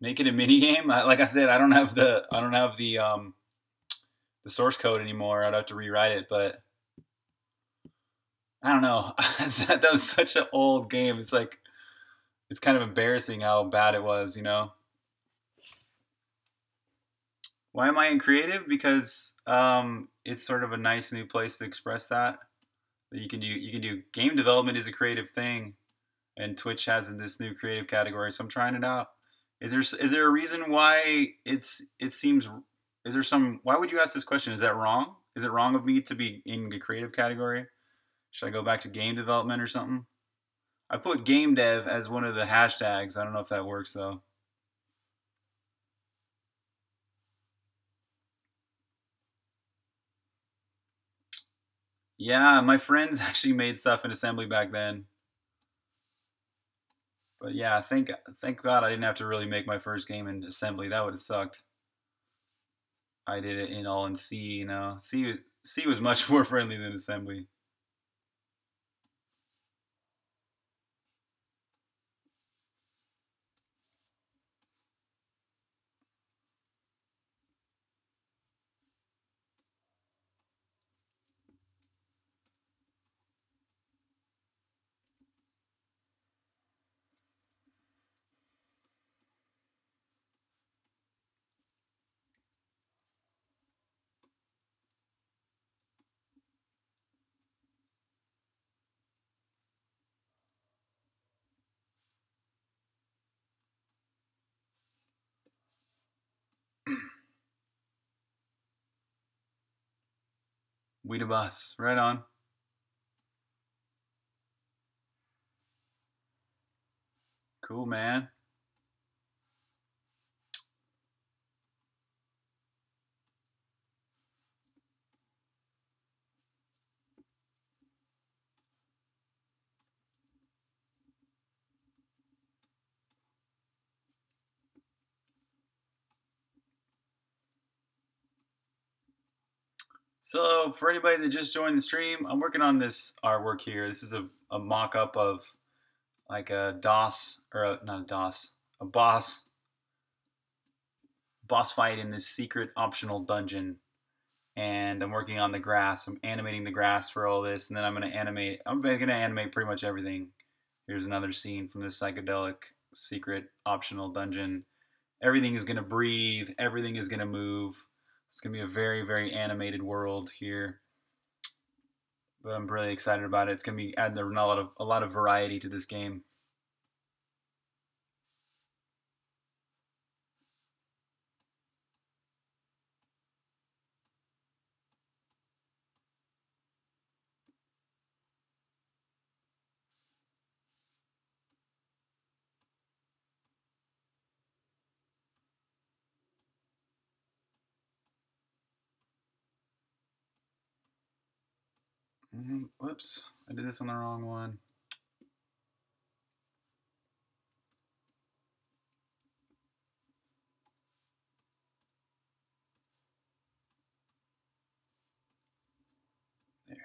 Make it a mini game. I, like I said, I don't have the I don't have the um, the source code anymore. I'd have to rewrite it, but. I don't know. That was such an old game. It's like, it's kind of embarrassing how bad it was, you know? Why am I in creative? Because um, it's sort of a nice new place to express that. You can do, you can do game development is a creative thing, and Twitch has this new creative category. So I'm trying it out. Is there is there a reason why it's it seems? Is there some? Why would you ask this question? Is that wrong? Is it wrong of me to be in the creative category? Should I go back to game development or something? I put game dev as one of the hashtags. I don't know if that works though. Yeah, my friends actually made stuff in assembly back then. But yeah, thank, thank God I didn't have to really make my first game in assembly. That would have sucked. I did it in all in C, you know. C, C was much more friendly than assembly. We the bus, right on. Cool, man. So for anybody that just joined the stream, I'm working on this artwork here. This is a, a mock-up of like a DOS, or a, not a DOS, a boss, boss fight in this secret optional dungeon. And I'm working on the grass. I'm animating the grass for all this, and then I'm gonna animate, I'm gonna animate pretty much everything. Here's another scene from this psychedelic secret optional dungeon. Everything is gonna breathe, everything is gonna move. It's going to be a very, very animated world here, but I'm really excited about it. It's going to be adding a lot of, a lot of variety to this game. Whoops, I did this on the wrong one. There.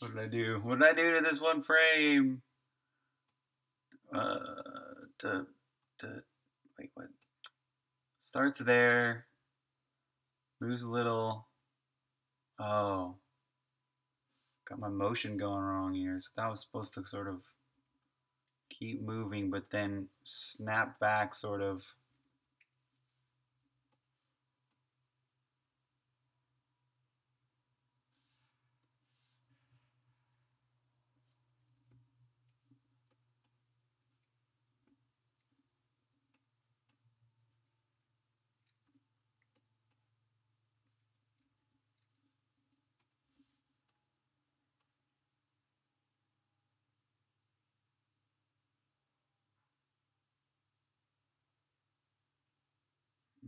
What did I do? What did I do to this one frame? Uh, to, to, wait, what? Starts there. Moves a little. Oh, got my motion going wrong here. So that was supposed to sort of keep moving, but then snap back sort of.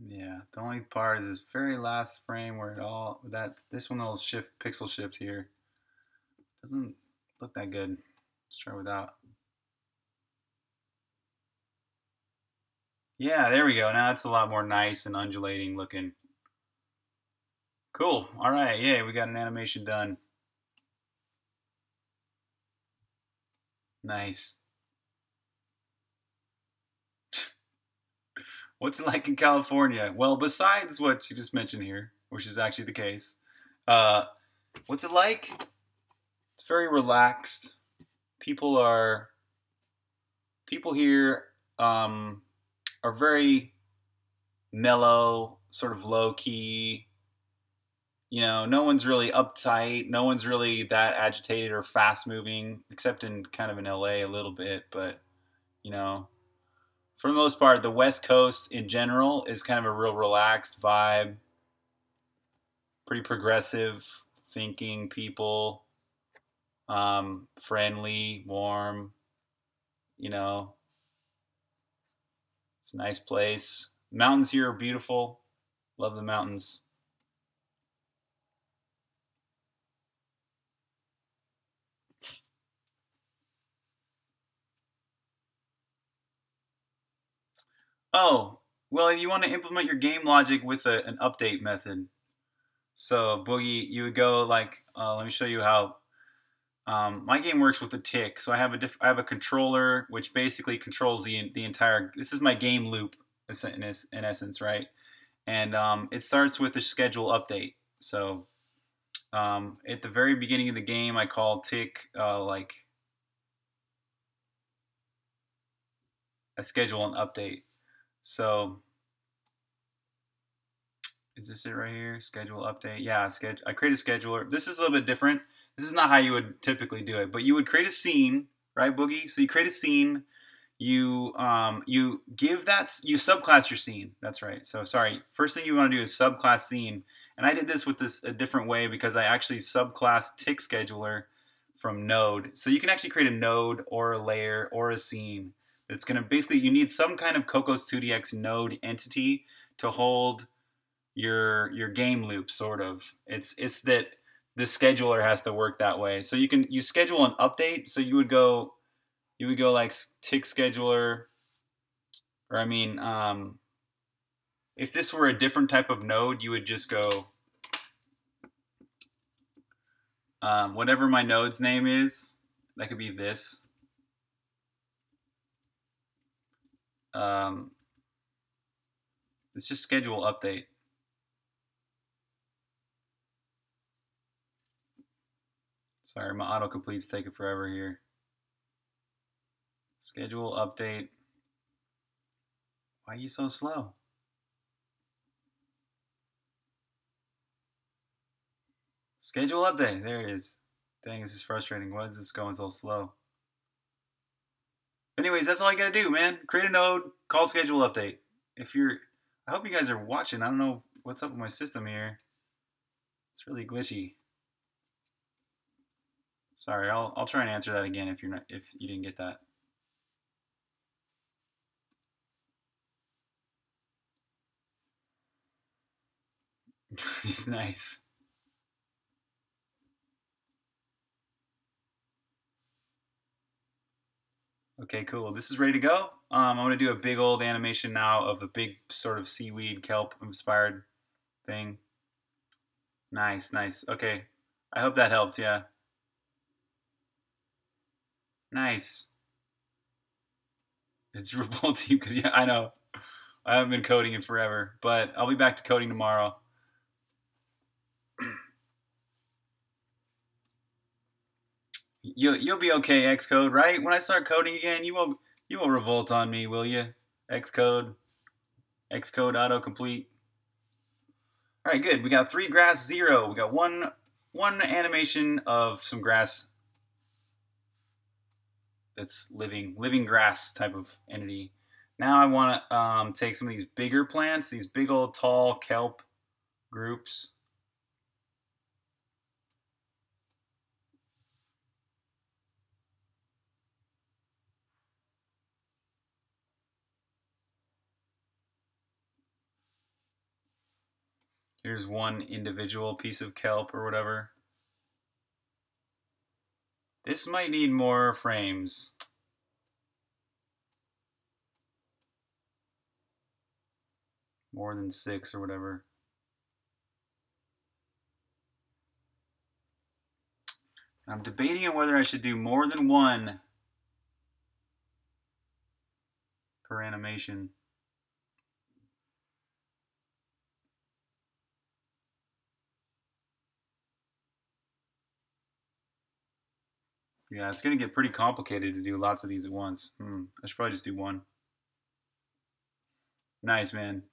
Yeah, the only part is this very last frame where it all that this one little shift pixel shift here doesn't look that good. Let's try without. Yeah, there we go. Now it's a lot more nice and undulating looking. Cool. All right, yay, we got an animation done. Nice. What's it like in California? Well, besides what you just mentioned here, which is actually the case, uh, what's it like? It's very relaxed. People are, people here um, are very mellow, sort of low key. You know, no one's really uptight. No one's really that agitated or fast moving, except in kind of in L A a little bit, but you know. For the most part, the West Coast in general is kind of a real relaxed vibe. pretty progressive thinking people, um, friendly, warm, you know, it's a nice place. Mountains here are beautiful. Love the mountains. Oh, well, you want to implement your game logic with a, an update method. So, Boogie, you would go like, uh, let me show you how um, my game works with a tick. So I have a diff I have a controller which basically controls the the entire. This is my game loop in, in essence, right? And um, it starts with the schedule update. So um, at the very beginning of the game, I call tick uh, like a schedule and update. So is this it right here? Schedule update. Yeah, schedule. I create a scheduler. This is a little bit different. This is not how you would typically do it, but you would create a scene, right, Boogie? So you create a scene. You um you give that you subclass your scene. That's right. So sorry. First thing you want to do is subclass scene. And I did this with this a different way because I actually subclassed tick scheduler from node. So you can actually create a node or a layer or a scene. It's going to basically, you need some kind of Cocos two d X node entity to hold your your game loop, sort of. It's it's that the scheduler has to work that way. So you can you schedule an update. So you would go you would go like tick scheduler, or I mean, um, if this were a different type of node, you would just go um, whatever my node's name is. That could be this. Um, it's just schedule update. Sorry, my autocomplete's taking forever here. Schedule update. Why are you so slow? Schedule update. There it is. Dang, this is frustrating. Why is this going so slow? Anyways, that's all I gotta do, man. Create a node, call schedule update. If you're, I hope you guys are watching. I don't know what's up with my system here. It's really glitchy. Sorry, I'll I'll try and answer that again if you're not if you didn't get that. Nice. Okay, cool. This is ready to go. Um, I'm going to do a big old animation now of a big sort of seaweed kelp inspired thing. Nice, nice. Okay. I hope that helped, yeah. Nice. It's revolting because, yeah, I know. I haven't been coding in forever, but I'll be back to coding tomorrow. You'll you'll be okay, Xcode, right? When I start coding again, you won't you won't revolt on me, will you? Xcode, Xcode autocomplete. All right, good. We got three grass, zero. We got one one animation of some grass that's living living grass type of entity. Now I want to um, take some of these bigger plants, these big old tall kelp groups. Here's one individual piece of kelp or whatever. This might need more frames. More than six or whatever. I'm debating on whether I should do more than one per animation. Yeah, it's going to get pretty complicated to do lots of these at once. Hmm, I should probably just do one. Nice, man.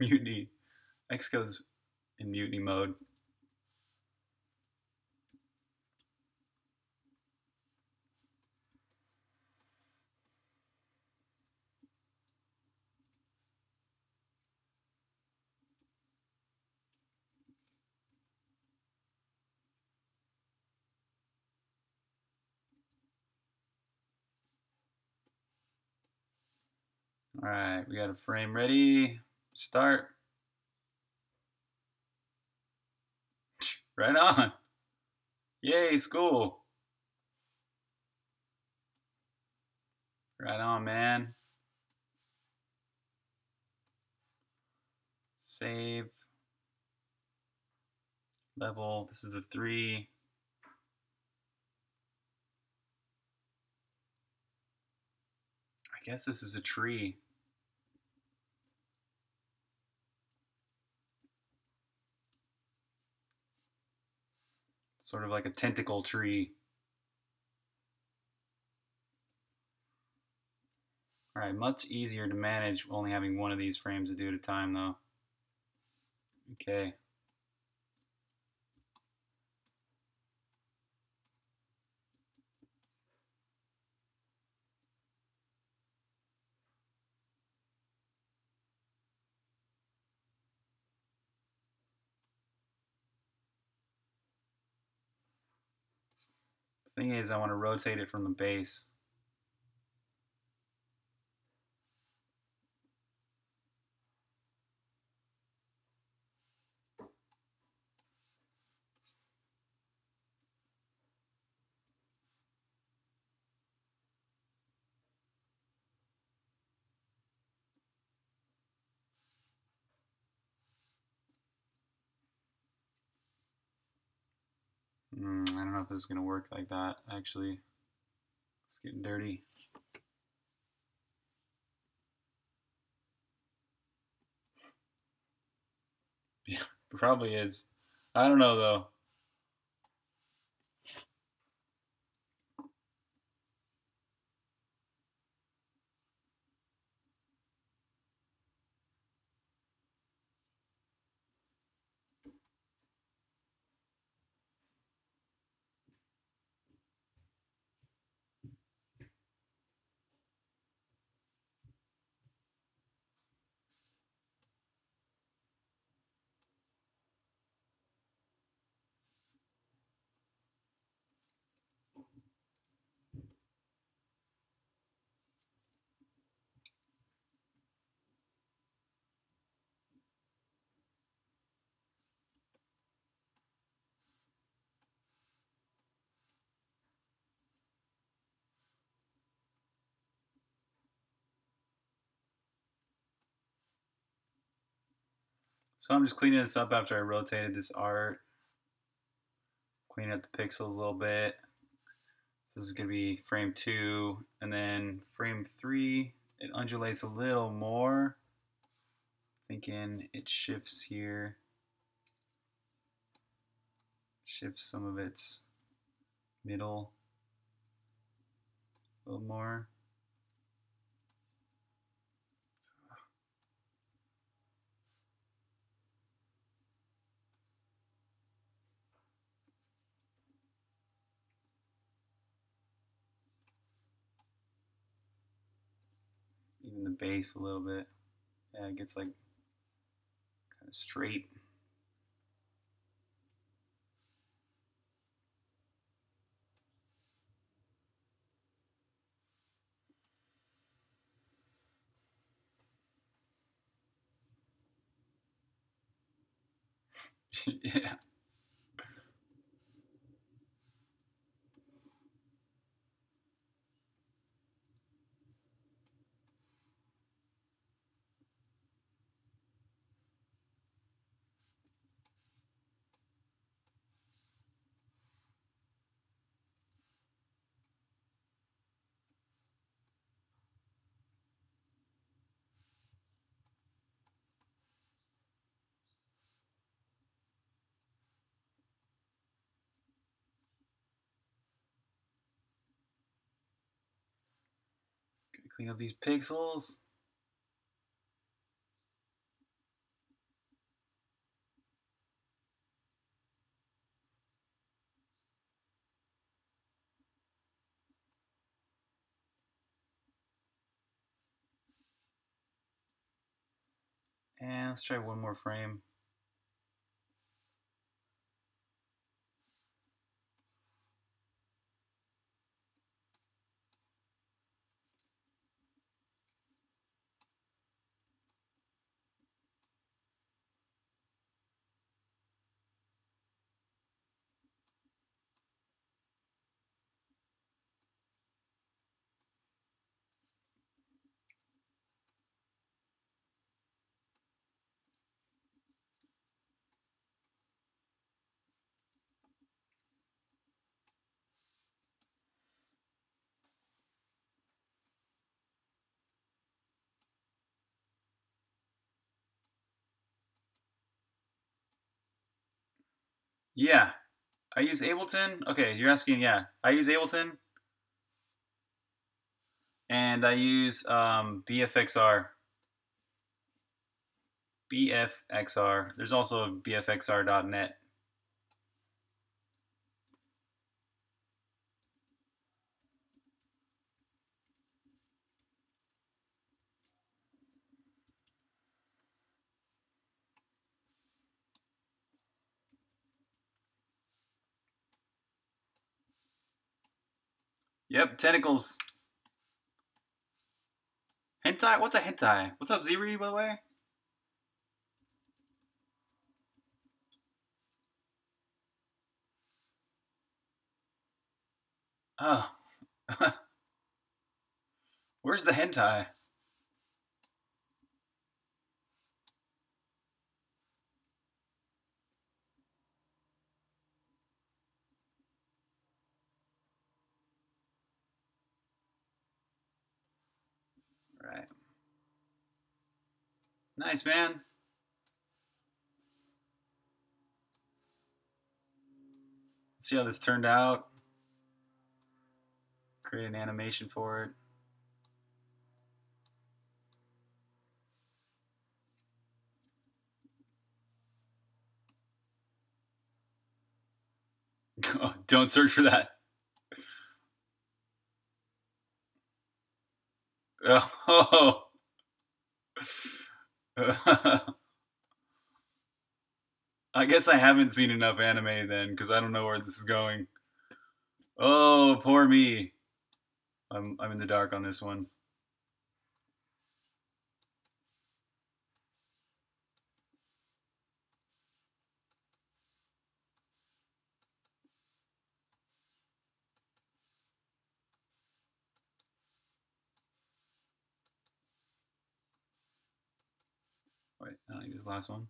Mutiny. X goes in mutiny mode. All right, we got a frame ready. Start. Right on. Yay, school. Right on, man. Save. Level. This is the three. I guess this is a tree. Sort of like a tentacle tree. All right, much easier to manage only having one of these frames to do at a time, though. Okay. Thing is, I want to rotate it from the base. Mm, I don't know if this is going to work like that, actually. It's getting dirty. Yeah, probably is. I don't know, though. So I'm just cleaning this up after I rotated this art. Clean up the pixels a little bit. So this is gonna be frame two, and then frame three, it undulates a little more. Thinking it shifts here. Shifts some of its middle a little more. Even the base a little bit. Yeah, it gets like kind of straight. Yeah. Clean up these pixels. And let's try one more frame. Yeah. I use Ableton. Okay, you're asking, yeah. I use Ableton. And I use um, B F X R. B F X R. There's also B F X R dot net. Yep, tentacles. Hentai? What's a hentai? What's up, Ziri, by the way? Oh. Where's the hentai? Right. Nice, man. Let's see how this turned out. Create an animation for it. Oh, don't search for that. Oh. I guess I haven't seen enough anime then, because I don't know where this is going. Oh, poor me. I'm I'm in the dark on this one. Wait, I don't think this last one.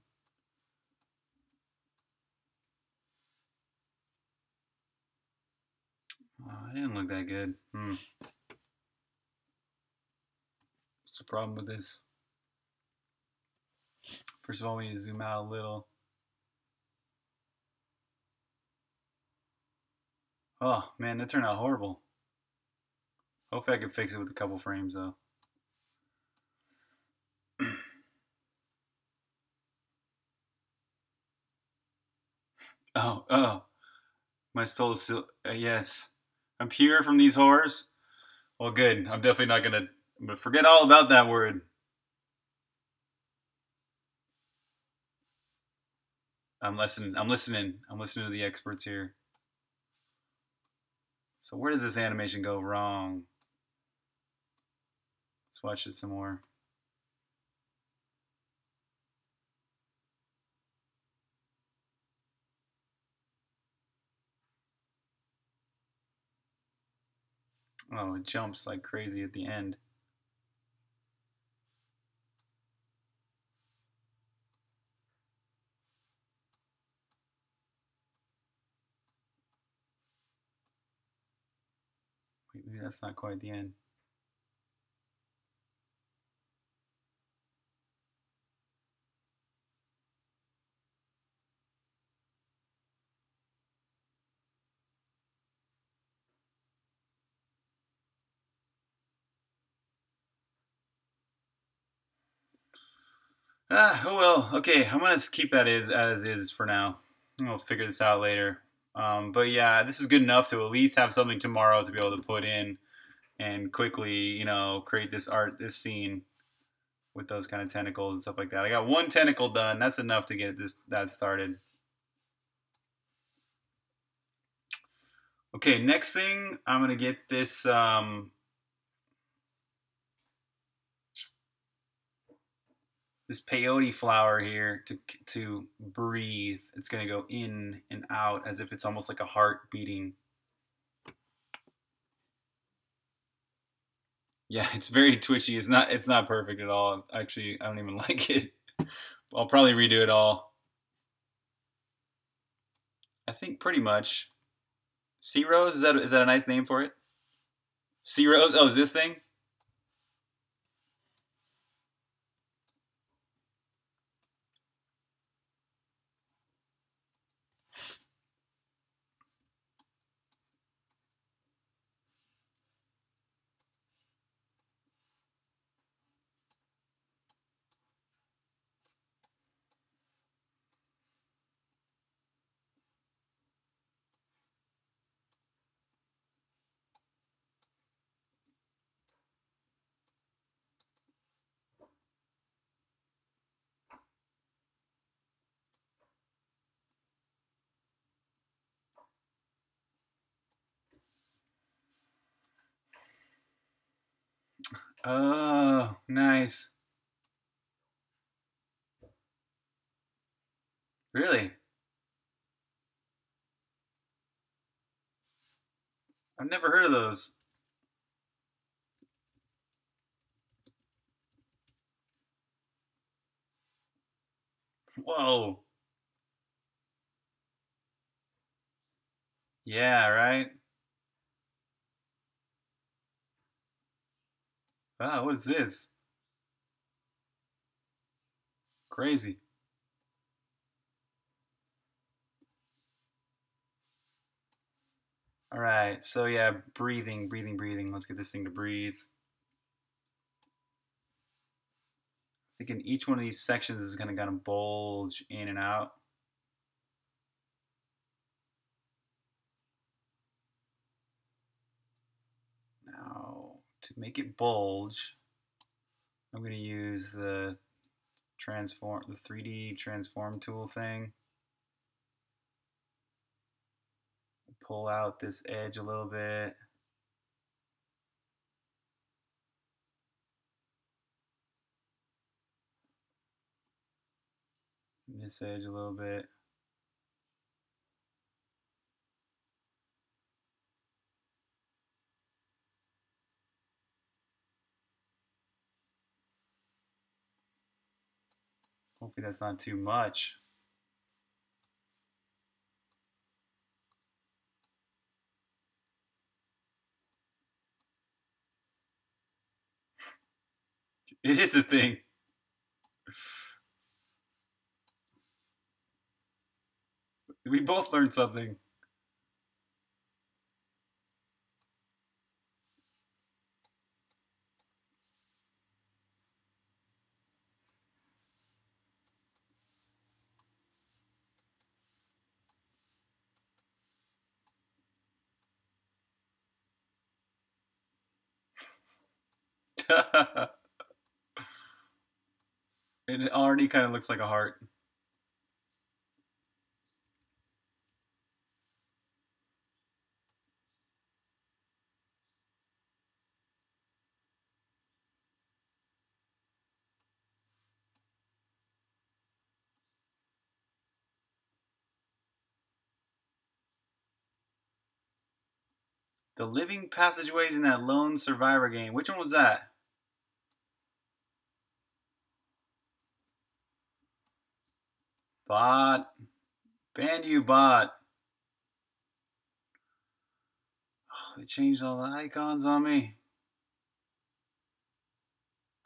Oh, it didn't look that good. Hmm. What's the problem with this? First of all, we need to zoom out a little. Oh, man, that turned out horrible. Hopefully I can fix it with a couple frames, though. Oh, oh. My soul is still... Uh, yes. I'm pure from these horrors. Well, good. I'm definitely not gonna, I'm gonna forget all about that word. I'm listening. I'm listening. I'm listening to the experts here. So where does this animation go wrong? Let's watch it some more. Oh, it jumps like crazy at the end. Wait, maybe that's not quite the end. Ah, oh well, okay, I'm going to keep that as, as is for now. We'll figure this out later. Um, but yeah, this is good enough to at least have something tomorrow to be able to put in and quickly, you know, create this art, this scene with those kind of tentacles and stuff like that. I got one tentacle done. That's enough to get this that started. Okay, next thing, I'm going to get this... Um, This peyote flower here to to breathe. It's gonna go in and out as if it's almost like a heart beating. Yeah, it's very twitchy. It's not it's not perfect at all. Actually, I don't even like it. I'll probably redo it all. I think pretty much. Sea rose, is that is that a nice name for it? Sea rose. Oh, is this thing? Oh, nice. Really? I've never heard of those. Whoa. Yeah, right? Wow, what is this? Crazy. All right, so yeah, breathing, breathing, breathing. Let's get this thing to breathe. I think in each one of these sections is gonna kind of bulge in and out. To make it bulge, I'm going to use the transform, the three D transform tool thing. Pull out this edge a little bit. This edge a little bit. Hopefully that's not too much. It is a thing. We both learned something. It already kind of looks like a heart. The living passageways in that Lone Survivor game. Which one was that? Bot. Ban you, bot. Oh, they changed all the icons on me.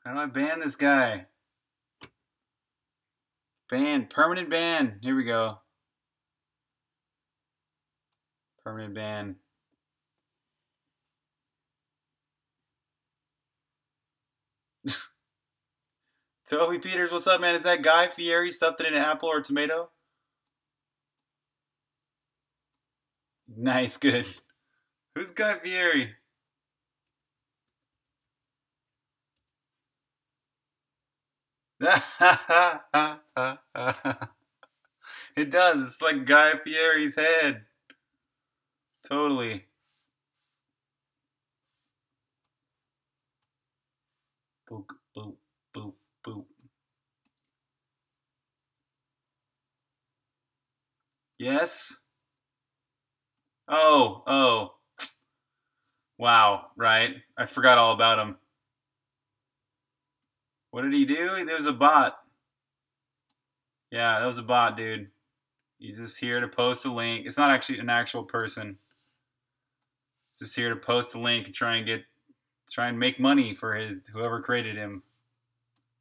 How do I ban this guy? Ban. Permanent ban. Here we go. Permanent ban. Toby Peters, what's up, man? Is that Guy Fieri stuffed it in an apple or a tomato? Nice, good. Who's Guy Fieri? It does. It's like Guy Fieri's head. Totally. Boop, boop, boop. Boop. Yes. Oh, oh. Wow, right. I forgot all about him. What did he do? There was a bot. Yeah, that was a bot, dude. He's just here to post a link. It's not actually an actual person. It's just here to post a link and try and get try and make money for his whoever created him.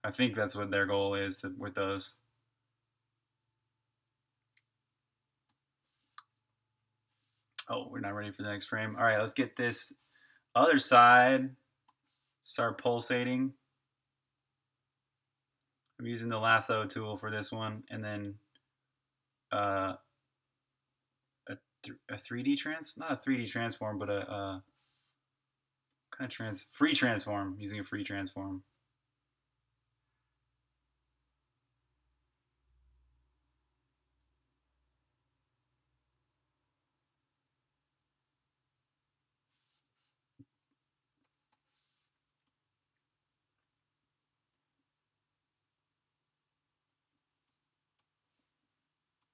I think that's what their goal is to, with those. Oh, we're not ready for the next frame. All right, let's get this other side. Start pulsating. I'm using the lasso tool for this one. And then uh, a, th a three D trans, not a three D transform, but a, a kind of trans free transform, using a free transform.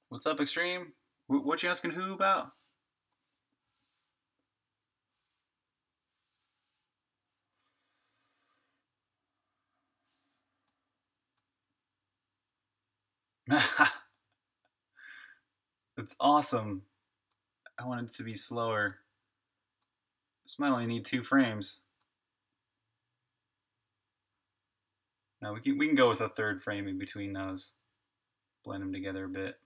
What's up, Extreme? W what you asking who about? That's awesome. I want it to be slower. This might only need two frames. No, we can we can go with a third frame in between those. Blend them together a bit.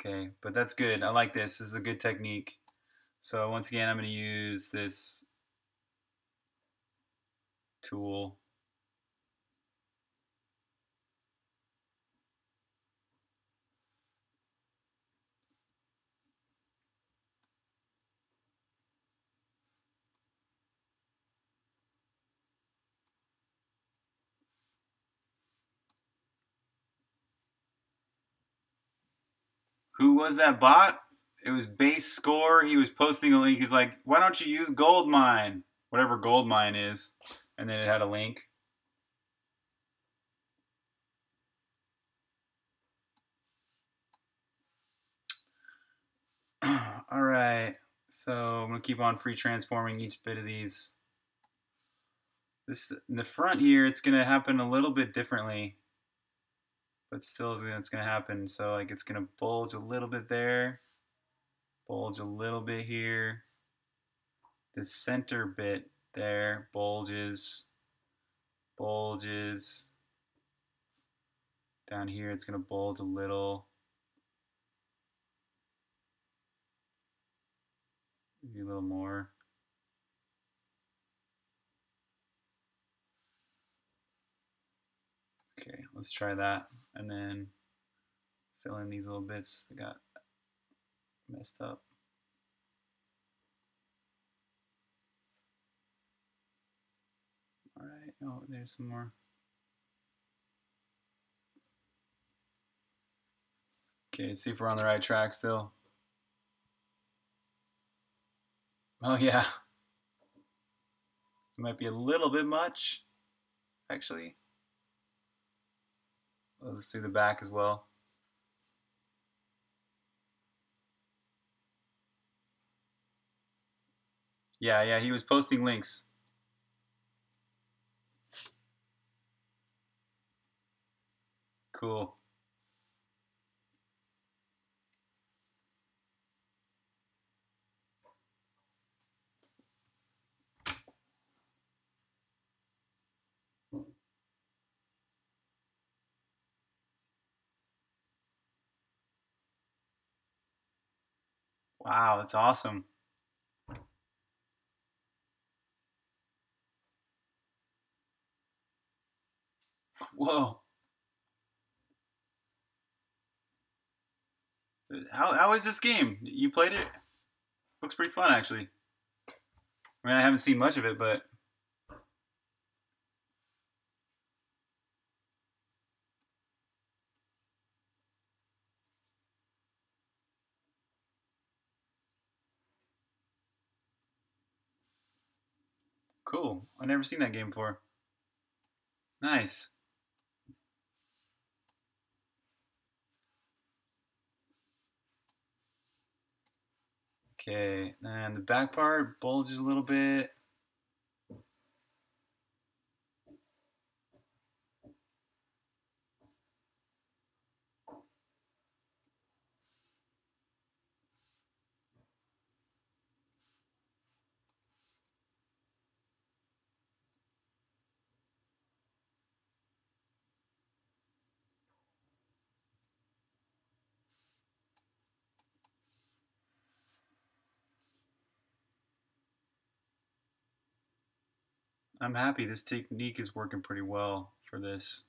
Okay, but that's good. I like this. This is a good technique. So once again, I'm going to use this tool. Who was that bot? It was Base Score. He was posting a link. He's like, why don't you use Goldmine? Whatever Goldmine is. And then it had a link. All right. So I'm going to keep on free transforming each bit of these. This, in the front here, it's going to happen a little bit differently. But still, it's going to happen. So, like, it's going to bulge a little bit there. Bulge a little bit here. The center bit there bulges. Bulges. Down here, it's going to bulge a little. Maybe a little more. Okay, let's try that. And then fill in these little bits that got messed up. All right, oh, there's some more. Okay, let's see if we're on the right track still. Oh yeah. It might be a little bit much, actually. Let's do the back as well. Yeah, yeah, he was posting links. Cool. Wow, that's awesome. Whoa. How how is this game? You played it? Looks pretty fun, actually. I mean, I haven't seen much of it, but cool. I've never seen that game before. Nice. Okay, and the back part bulges a little bit. I'm happy this technique is working pretty well for this.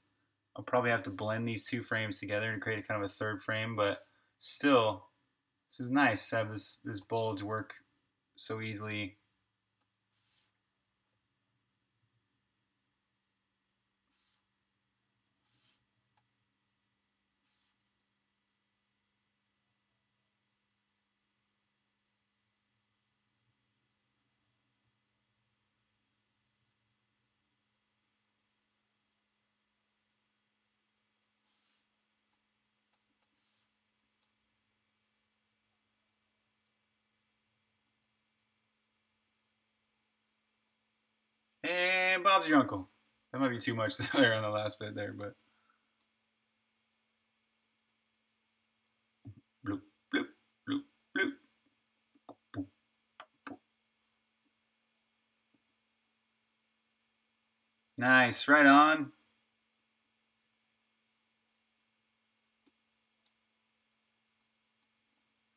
I'll probably have to blend these two frames together to create a kind of a third frame, but still, this is nice to have this, this bulge work so easily. And Bob's your uncle. That might be too much there on the last bit there, but. Bloop, bloop, bloop, bloop. Boop, boop. Nice, right on.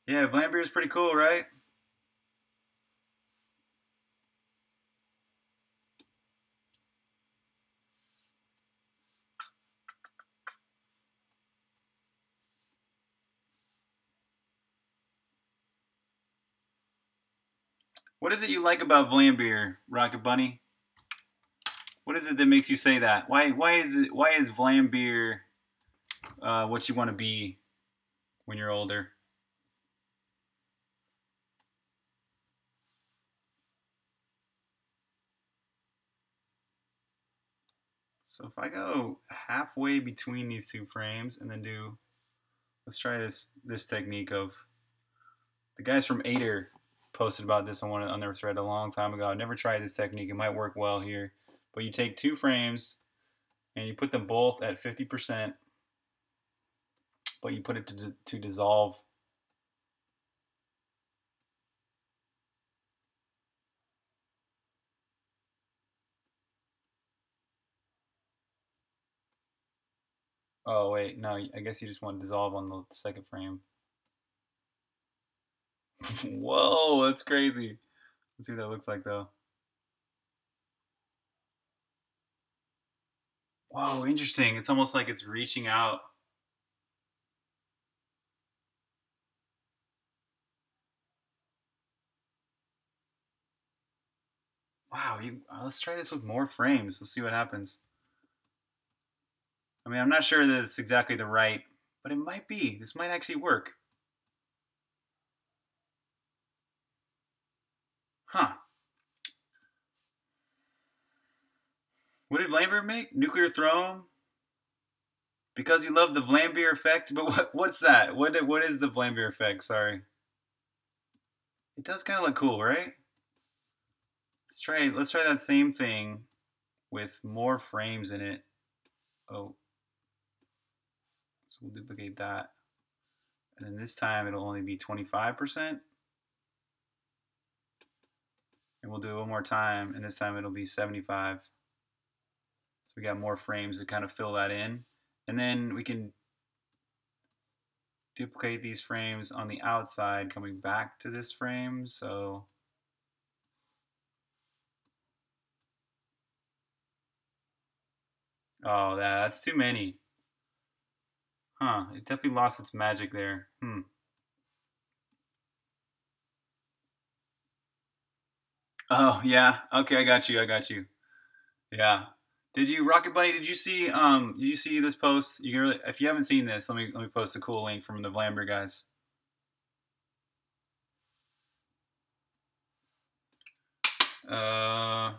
Yeah, Vlambeer is pretty cool, right? What is it you like about Vlambeer, Rocket Bunny? What is it that makes you say that? Why why is it why is Vlambeer uh, what you want to be when you're older? So if I go halfway between these two frames and then do, let's try this this technique of the guys from Ader. Posted about this on one on their thread a long time ago. I never tried this technique. It might work well here. But you take two frames and you put them both at fifty percent, but you put it to, to dissolve. Oh, wait. No, I guess you just want to dissolve on the second frame. Whoa, that's crazy. Let's see what that looks like, though. Whoa, interesting. It's almost like it's reaching out. Wow, you, let's try this with more frames. Let's see what happens. I mean, I'm not sure that it's exactly the right, but it might be. This might actually work. Huh. What did Vlambeer make? Nuclear Throne? Because you love the Vlambeer effect? But what, what's that? What, what is the Vlambeer effect? Sorry. It does kind of look cool, right? Let's try, let's try that same thing with more frames in it. Oh. So we'll duplicate that. And then this time it'll only be twenty-five percent. And we'll do it one more time, and this time it'll be seventy-five. So we got more frames to kind of fill that in. And then we can duplicate these frames on the outside, coming back to this frame. So oh, that's too many. Huh, it definitely lost its magic there. Hmm. Oh, yeah. Okay, I got you. I got you. Yeah. Did you, Rocket Bunny, did you see um did you see this post? You can really, if you haven't seen this, let me let me post a cool link from the Vlambeer guys. Uh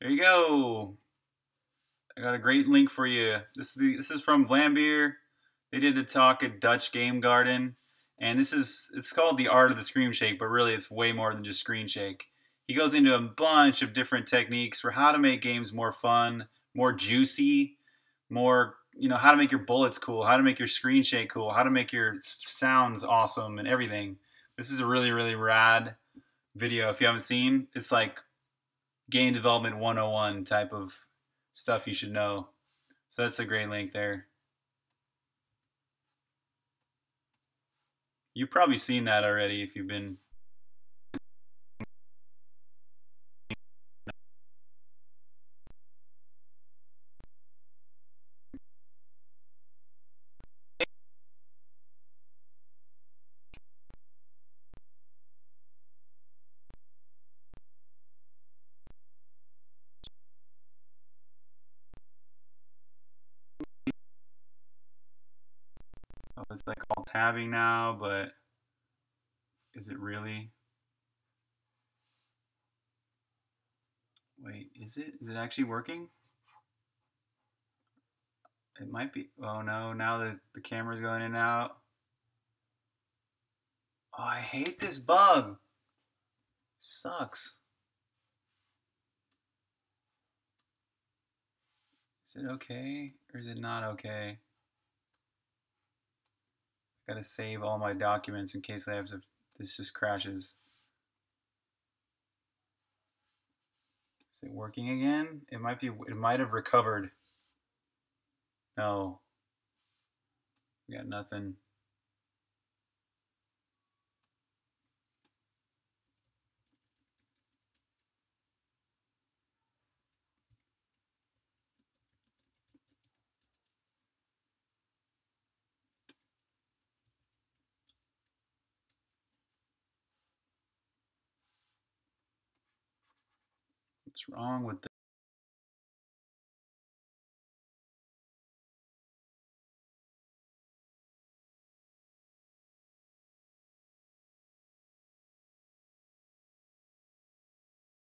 There you go. I got a great link for you. This is the, this is from Vlambeer. They did a talk at Dutch Game Garden, and this is it's called The Art of the Screen Shake, but really it's way more than just screen shake. He goes into a bunch of different techniques for how to make games more fun, more juicy, more, you know, how to make your bullets cool, how to make your screen shake cool, how to make your sounds awesome and everything. This is a really really rad video. If you haven't seen, it's like game development one oh one type of stuff you should know. So that's a great link there. You've probably seen that already if you've been. It's like all tabbing now, but is it really? Wait, is it? Is it actually working? It might be. Oh no, now the, the camera's going in and out. Oh, I hate this bug. Sucks. Is it okay or is it not okay? I gotta save all my documents in case I have to, this just crashes. Is it working again? It might be, it might have recovered. No. We got nothing. What's wrong with